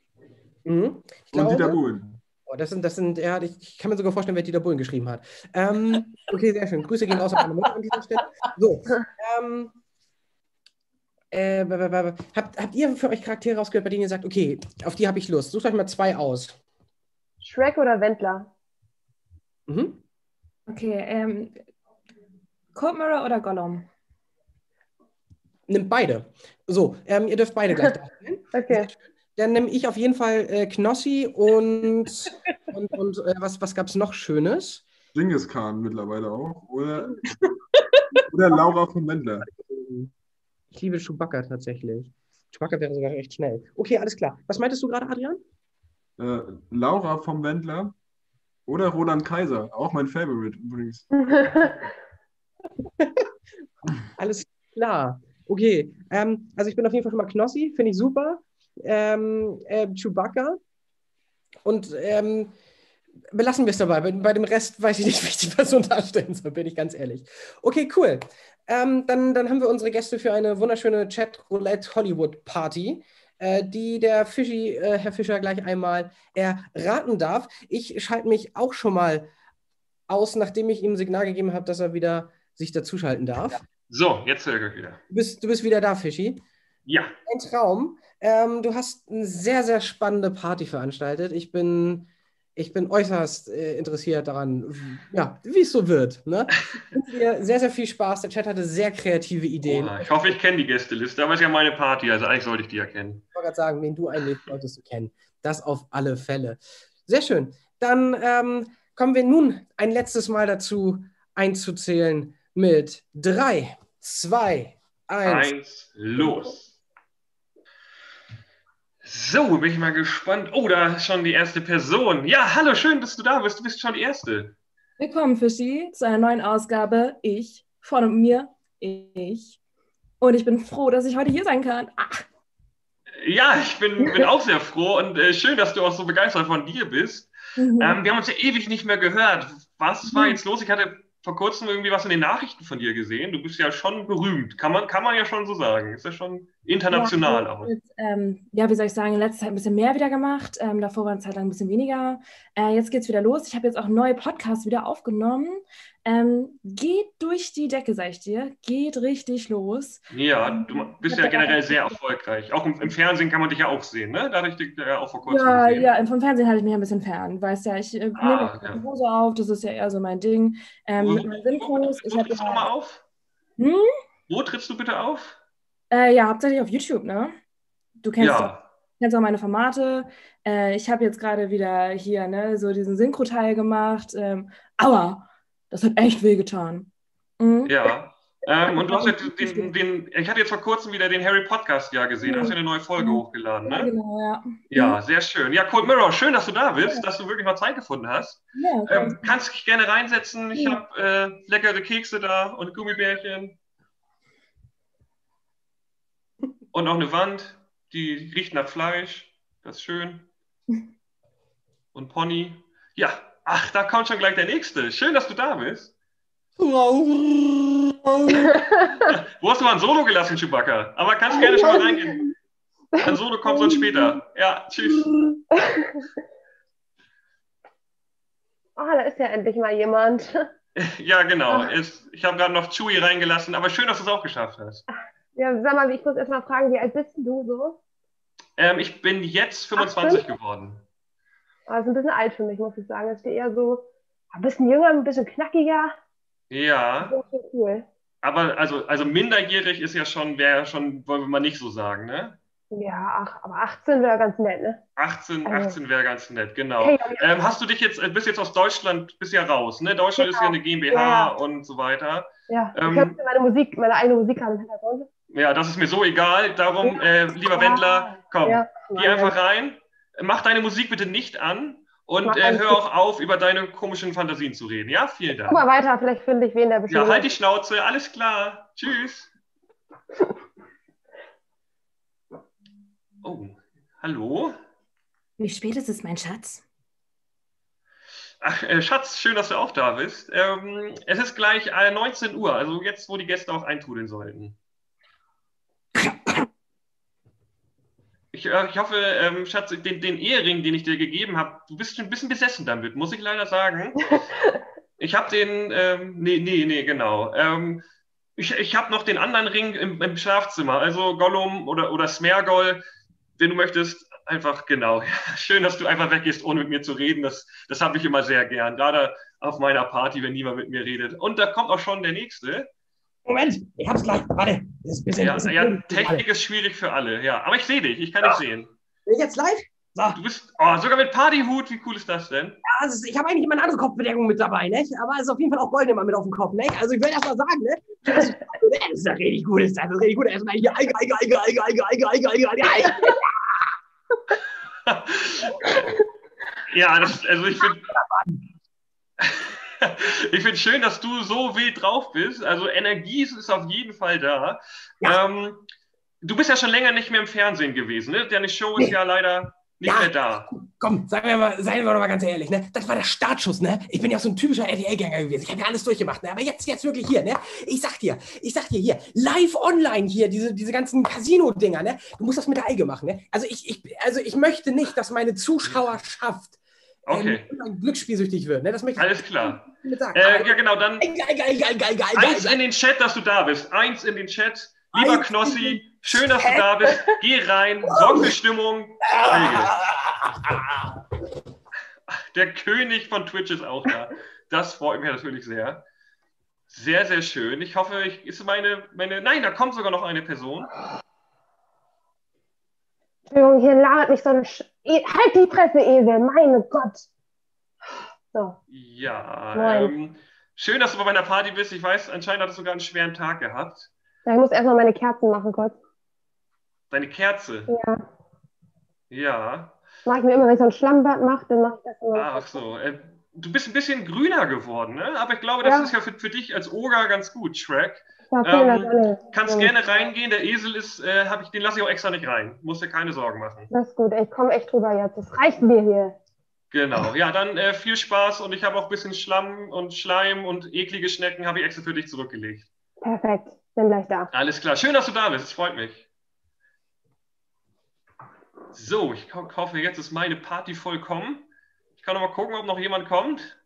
Ich glaube, und Dieter Bohlen. Oh, das sind, ja, ich kann mir sogar vorstellen, wer Dieter Bohlen geschrieben hat. Okay, sehr schön. Grüße gehen raus an meine Mutter an dieser Stelle. So. Habt ihr für euch Charaktere rausgehört, bei denen ihr sagt, okay, auf die habe ich Lust? Sucht euch mal zwei aus. Shrek oder Wendler? Okay, Cold Mirror oder Gollum? Nimmt beide. So, ihr dürft beide gleich darstellen. Okay. Dann nehme ich auf jeden Fall Knossi und was gab es noch Schönes? Genghis Khan mittlerweile auch. Oder Laura von Wendler. Ich liebe Chewbacca tatsächlich. Chewbacca wäre sogar recht schnell. Okay, alles klar. Was meintest du gerade, Adrian? Laura vom Wendler oder Roland Kaiser. Auch mein Favorite übrigens. Alles klar. Okay. Also ich bin auf jeden Fall schon mal Knossi. Finde ich super. Chewbacca. Und belassen wir es dabei. Bei dem Rest weiß ich nicht, wie ich die Person darstellen soll, bin ich ganz ehrlich. Okay, cool. Dann haben wir unsere Gäste für eine wunderschöne Chat-Roulette-Hollywood-Party, die der Fischi, Herr Fischer, gleich einmal erraten darf. Ich schalte mich auch schon mal aus, nachdem ich ihm Signal gegeben habe, dass er wieder sich dazuschalten darf. So, jetzt höre ich wieder. Du bist wieder da, Fischi. Ja. Ein Traum. Du hast eine sehr, sehr spannende Party veranstaltet. Ich bin äußerst interessiert daran, ja, wie es so wird. Ne? Sehr, sehr viel Spaß. Der Chat hatte sehr kreative Ideen. Oh, ich hoffe, ich kenne die Gästeliste, aber es ist ja meine Party, also eigentlich sollte ich die ja kennen. Ich wollte gerade sagen, wen du einlädst, solltest du kennen. Das auf alle Fälle. Sehr schön. Dann kommen wir nun ein letztes Mal dazu, einzuzählen mit 3, 2, 1. 1, los. So, bin ich mal gespannt. Oh, da ist schon die erste Person. Ja, hallo, schön, dass du da bist. Du bist schon die Erste. Willkommen, Fischi, zu einer neuen Ausgabe. Ich. Und ich bin froh, dass ich heute hier sein kann. Ach. Ja, ich bin auch sehr froh und schön, dass du auch so begeistert von dir bist. Wir haben uns ja ewig nicht mehr gehört. Was war jetzt los? Ich hatte vor kurzem irgendwie was in den Nachrichten von dir gesehen. Du bist ja schon berühmt, kann man ja schon so sagen. Ist ja schon international auch. Ja, ja, wie soll ich sagen, in letzter Zeit ein bisschen mehr wieder gemacht. Davor war eine Zeit lang ein bisschen weniger. Jetzt geht es wieder los. Ich habe jetzt auch neue Podcasts wieder aufgenommen. Geht durch die Decke, sag ich dir. Geht richtig los. Ja, du bist ja generell sehr erfolgreich. Auch im Fernsehen kann man dich ja auch sehen, ne? Da habe ich dich ja auch vor kurzem gesehen. Ja, vom Fernsehen halte ich mich ja ein bisschen fern. Weißt ja, ich nehme die Hose auf, das ist ja eher so mein Ding. Mit meinen Synchros. Wo trittst du nochmal auf? Wo trittst du bitte auf? Ja, hauptsächlich auf YouTube, ne? Du kennst ja. Ich kenne auch meine Formate. Ich habe jetzt gerade wieder hier so diesen Synchro-Teil gemacht. Aua, das hat echt wehgetan. Ja. Und du hast jetzt ich hatte jetzt vor kurzem wieder den Harry Podcast gesehen. Du hast ja eine neue Folge hochgeladen, ne? Ja, genau, ja. Ja, sehr schön. Ja, Cold Mirror, schön, dass du da bist, dass du wirklich mal Zeit gefunden hast. Ja, kannst dich gerne reinsetzen. Ich habe leckere Kekse da und Gummibärchen. Und auch eine Wand, die riecht nach Fleisch. Das ist schön. Und Pony. Ja, ach, da kommt schon gleich der Nächste. Schön, dass du da bist. Wo hast du mal ein Solo gelassen, Chewbacca? Aber kannst gerne schon mal reingehen. Ein Solo kommt sonst später. Ja, tschüss. Oh, da ist ja endlich mal jemand. Ja, genau. Ich habe gerade noch Chewie reingelassen, aber schön, dass du es auch geschafft hast. Ja, sag mal, ich muss erstmal fragen, wie alt bist du so? Ich bin jetzt 25 geworden. Das ist ein bisschen alt für mich, muss ich sagen. Ich bin eher so ein bisschen jünger, ein bisschen knackiger. Ja. Das ist so cool. Aber also minderjährig ist ja schon, wollen wir mal nicht so sagen, ne? Ja, aber 18 wäre ganz nett, ne? 18 wäre ganz nett, genau. Okay, ja. Hast du dich jetzt, bist jetzt aus Deutschland, bist ja raus, ne? Deutschland ist ja eine GmbH und so weiter. Ja, ich habe meine eigene Musik im Hintergrund. Ja, das ist mir so egal. Darum, lieber Wendler, komm, geh einfach rein. Mach deine Musik bitte nicht an Und hör auch auf, über deine komischen Fantasien zu reden. Ja, vielen Dank. Guck mal weiter, vielleicht finde ich wen der bestimmt. Ja, halt die Schnauze, alles klar. Tschüss. Oh, hallo? Wie spät ist es, mein Schatz? Ach, Schatz, schön, dass du auch da bist. Es ist gleich 19 Uhr, also jetzt, wo die Gäste auch eintrudeln sollten. Ich hoffe, Schatz, den Ehering, den ich dir gegeben habe, du bist schon ein bisschen besessen damit, muss ich leider sagen. Ich habe den, genau. Ich habe noch den anderen Ring im Schlafzimmer, also Gollum oder Smergol, wenn du möchtest, einfach, genau. Schön, dass du einfach weggehst, ohne mit mir zu reden, das habe ich immer sehr gern, gerade auf meiner Party, wenn niemand mit mir redet. Und da kommt auch schon der Nächste. Moment, ich hab's gleich, warte. Das ist bisschen Technik ist schwierig für alle, ja. Aber ich sehe dich, ich kann dich sehen. Bin ich jetzt live? So. Du bist sogar mit Partyhut, wie cool ist das denn? Ja, ich habe eigentlich immer eine andere Kopfbedeckung mit dabei, ne? Aber es ist auf jeden Fall auch Gold immer mit auf dem Kopf, ne? Also ich will erst mal sagen, ne? Das ist ja richtig gut, das ist ja richtig gut. Erstmal hier, Eige. Ja, also ich finde... Ich finde es schön, dass du so wild drauf bist. Also Energie ist auf jeden Fall da. Ja. Du bist ja schon länger nicht mehr im Fernsehen gewesen, ne? Deine Show ist ja leider nicht mehr da. Komm, seien wir mal ganz ehrlich, ne? Das war der Startschuss, ne? Ich bin ja so ein typischer RTL-Gänger gewesen. Ich habe ja alles durchgemacht, ne? Aber jetzt wirklich hier, ne? Ich sag dir hier, live online hier, diese ganzen Casino-Dinger, ne? Du musst das mit der Eige machen, ne? Also ich möchte nicht, dass meine Zuschauerschaft glücksspielsüchtig wird. Ne? Das möchte ich alles klar. Ja, genau, dann eins in den Chat, dass du da bist. Eins in den Chat. Lieber Knossi, schön, dass du da bist. Geh rein, sorg für Stimmung. Der König von Twitch ist auch da. Das freut mich natürlich sehr. Sehr, sehr schön. Ich hoffe, nein, da kommt sogar noch eine Person. Entschuldigung, hier labert mich so eine... Halt die Presse, Esel, meine Gott. So. Ja, schön, dass du bei meiner Party bist. Ich weiß, anscheinend hattest du sogar einen schweren Tag gehabt. Ja, ich muss erstmal meine Kerzen machen, kurz. Deine Kerze? Ja. Ja. Das mache ich mir immer, wenn ich so ein Schlammbad mache, dann mache ich das immer. Ach so. Du bist ein bisschen grüner geworden, ne? Aber ich glaube, das ist ja für dich als Oger ganz gut, Shrek. Kannst gerne reingehen, der Esel ist, den lasse ich auch extra nicht rein. Musst dir keine Sorgen machen. Das ist gut, ich komme echt drüber jetzt. Das reicht mir hier. Genau, ja, dann viel Spaß und ich habe auch ein bisschen Schlamm und Schleim und eklige Schnecken habe ich extra für dich zurückgelegt. Perfekt, bin gleich da. Alles klar, schön, dass du da bist, es freut mich. So, ich hoffe, jetzt ist meine Party vollkommen. Ich kann noch mal gucken, ob noch jemand kommt.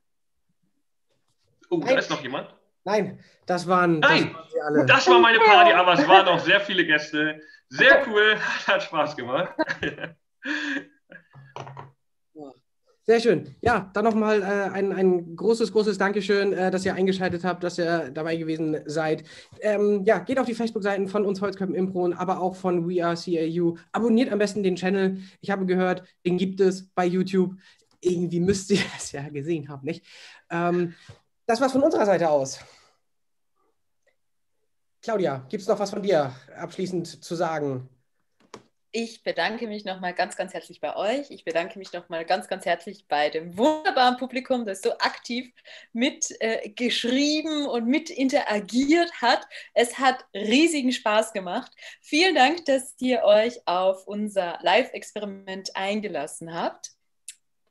Oh, da ist noch jemand. Nein, das waren alle. Das war meine Party, aber es waren auch sehr viele Gäste. Sehr cool, hat Spaß gemacht. Sehr schön. Ja, dann nochmal ein großes Dankeschön, dass ihr eingeschaltet habt, dass ihr dabei gewesen seid. Geht auf die Facebook-Seiten von uns Holzköppen-Impro, aber auch von We Are CAU. Abonniert am besten den Channel. Ich habe gehört, den gibt es bei YouTube. Irgendwie müsst ihr das ja gesehen haben, nicht? Das war's von unserer Seite aus. Claudia, gibt es noch was von dir abschließend zu sagen? Ich bedanke mich nochmal ganz herzlich bei euch. Ich bedanke mich nochmal ganz herzlich bei dem wunderbaren Publikum, das so aktiv mitgeschrieben und mit interagiert hat. Es hat riesigen Spaß gemacht. Vielen Dank, dass ihr euch auf unser Live-Experiment eingelassen habt.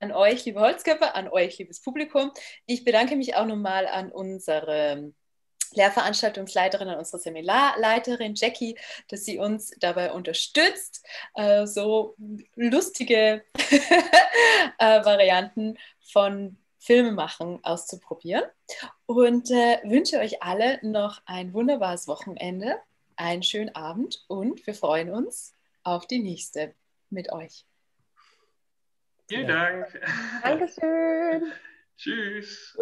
An euch, liebe Holzköpfe, an euch, liebes Publikum. Ich bedanke mich auch nochmal an unsere Lehrveranstaltungsleiterin, an unsere Seminarleiterin Jackie, dass sie uns dabei unterstützt, so lustige Varianten von Filme machen auszuprobieren. Und wünsche euch alle noch ein wunderbares Wochenende, einen schönen Abend und wir freuen uns auf die nächste mit euch. Vielen Dank. Dankeschön. Tschüss.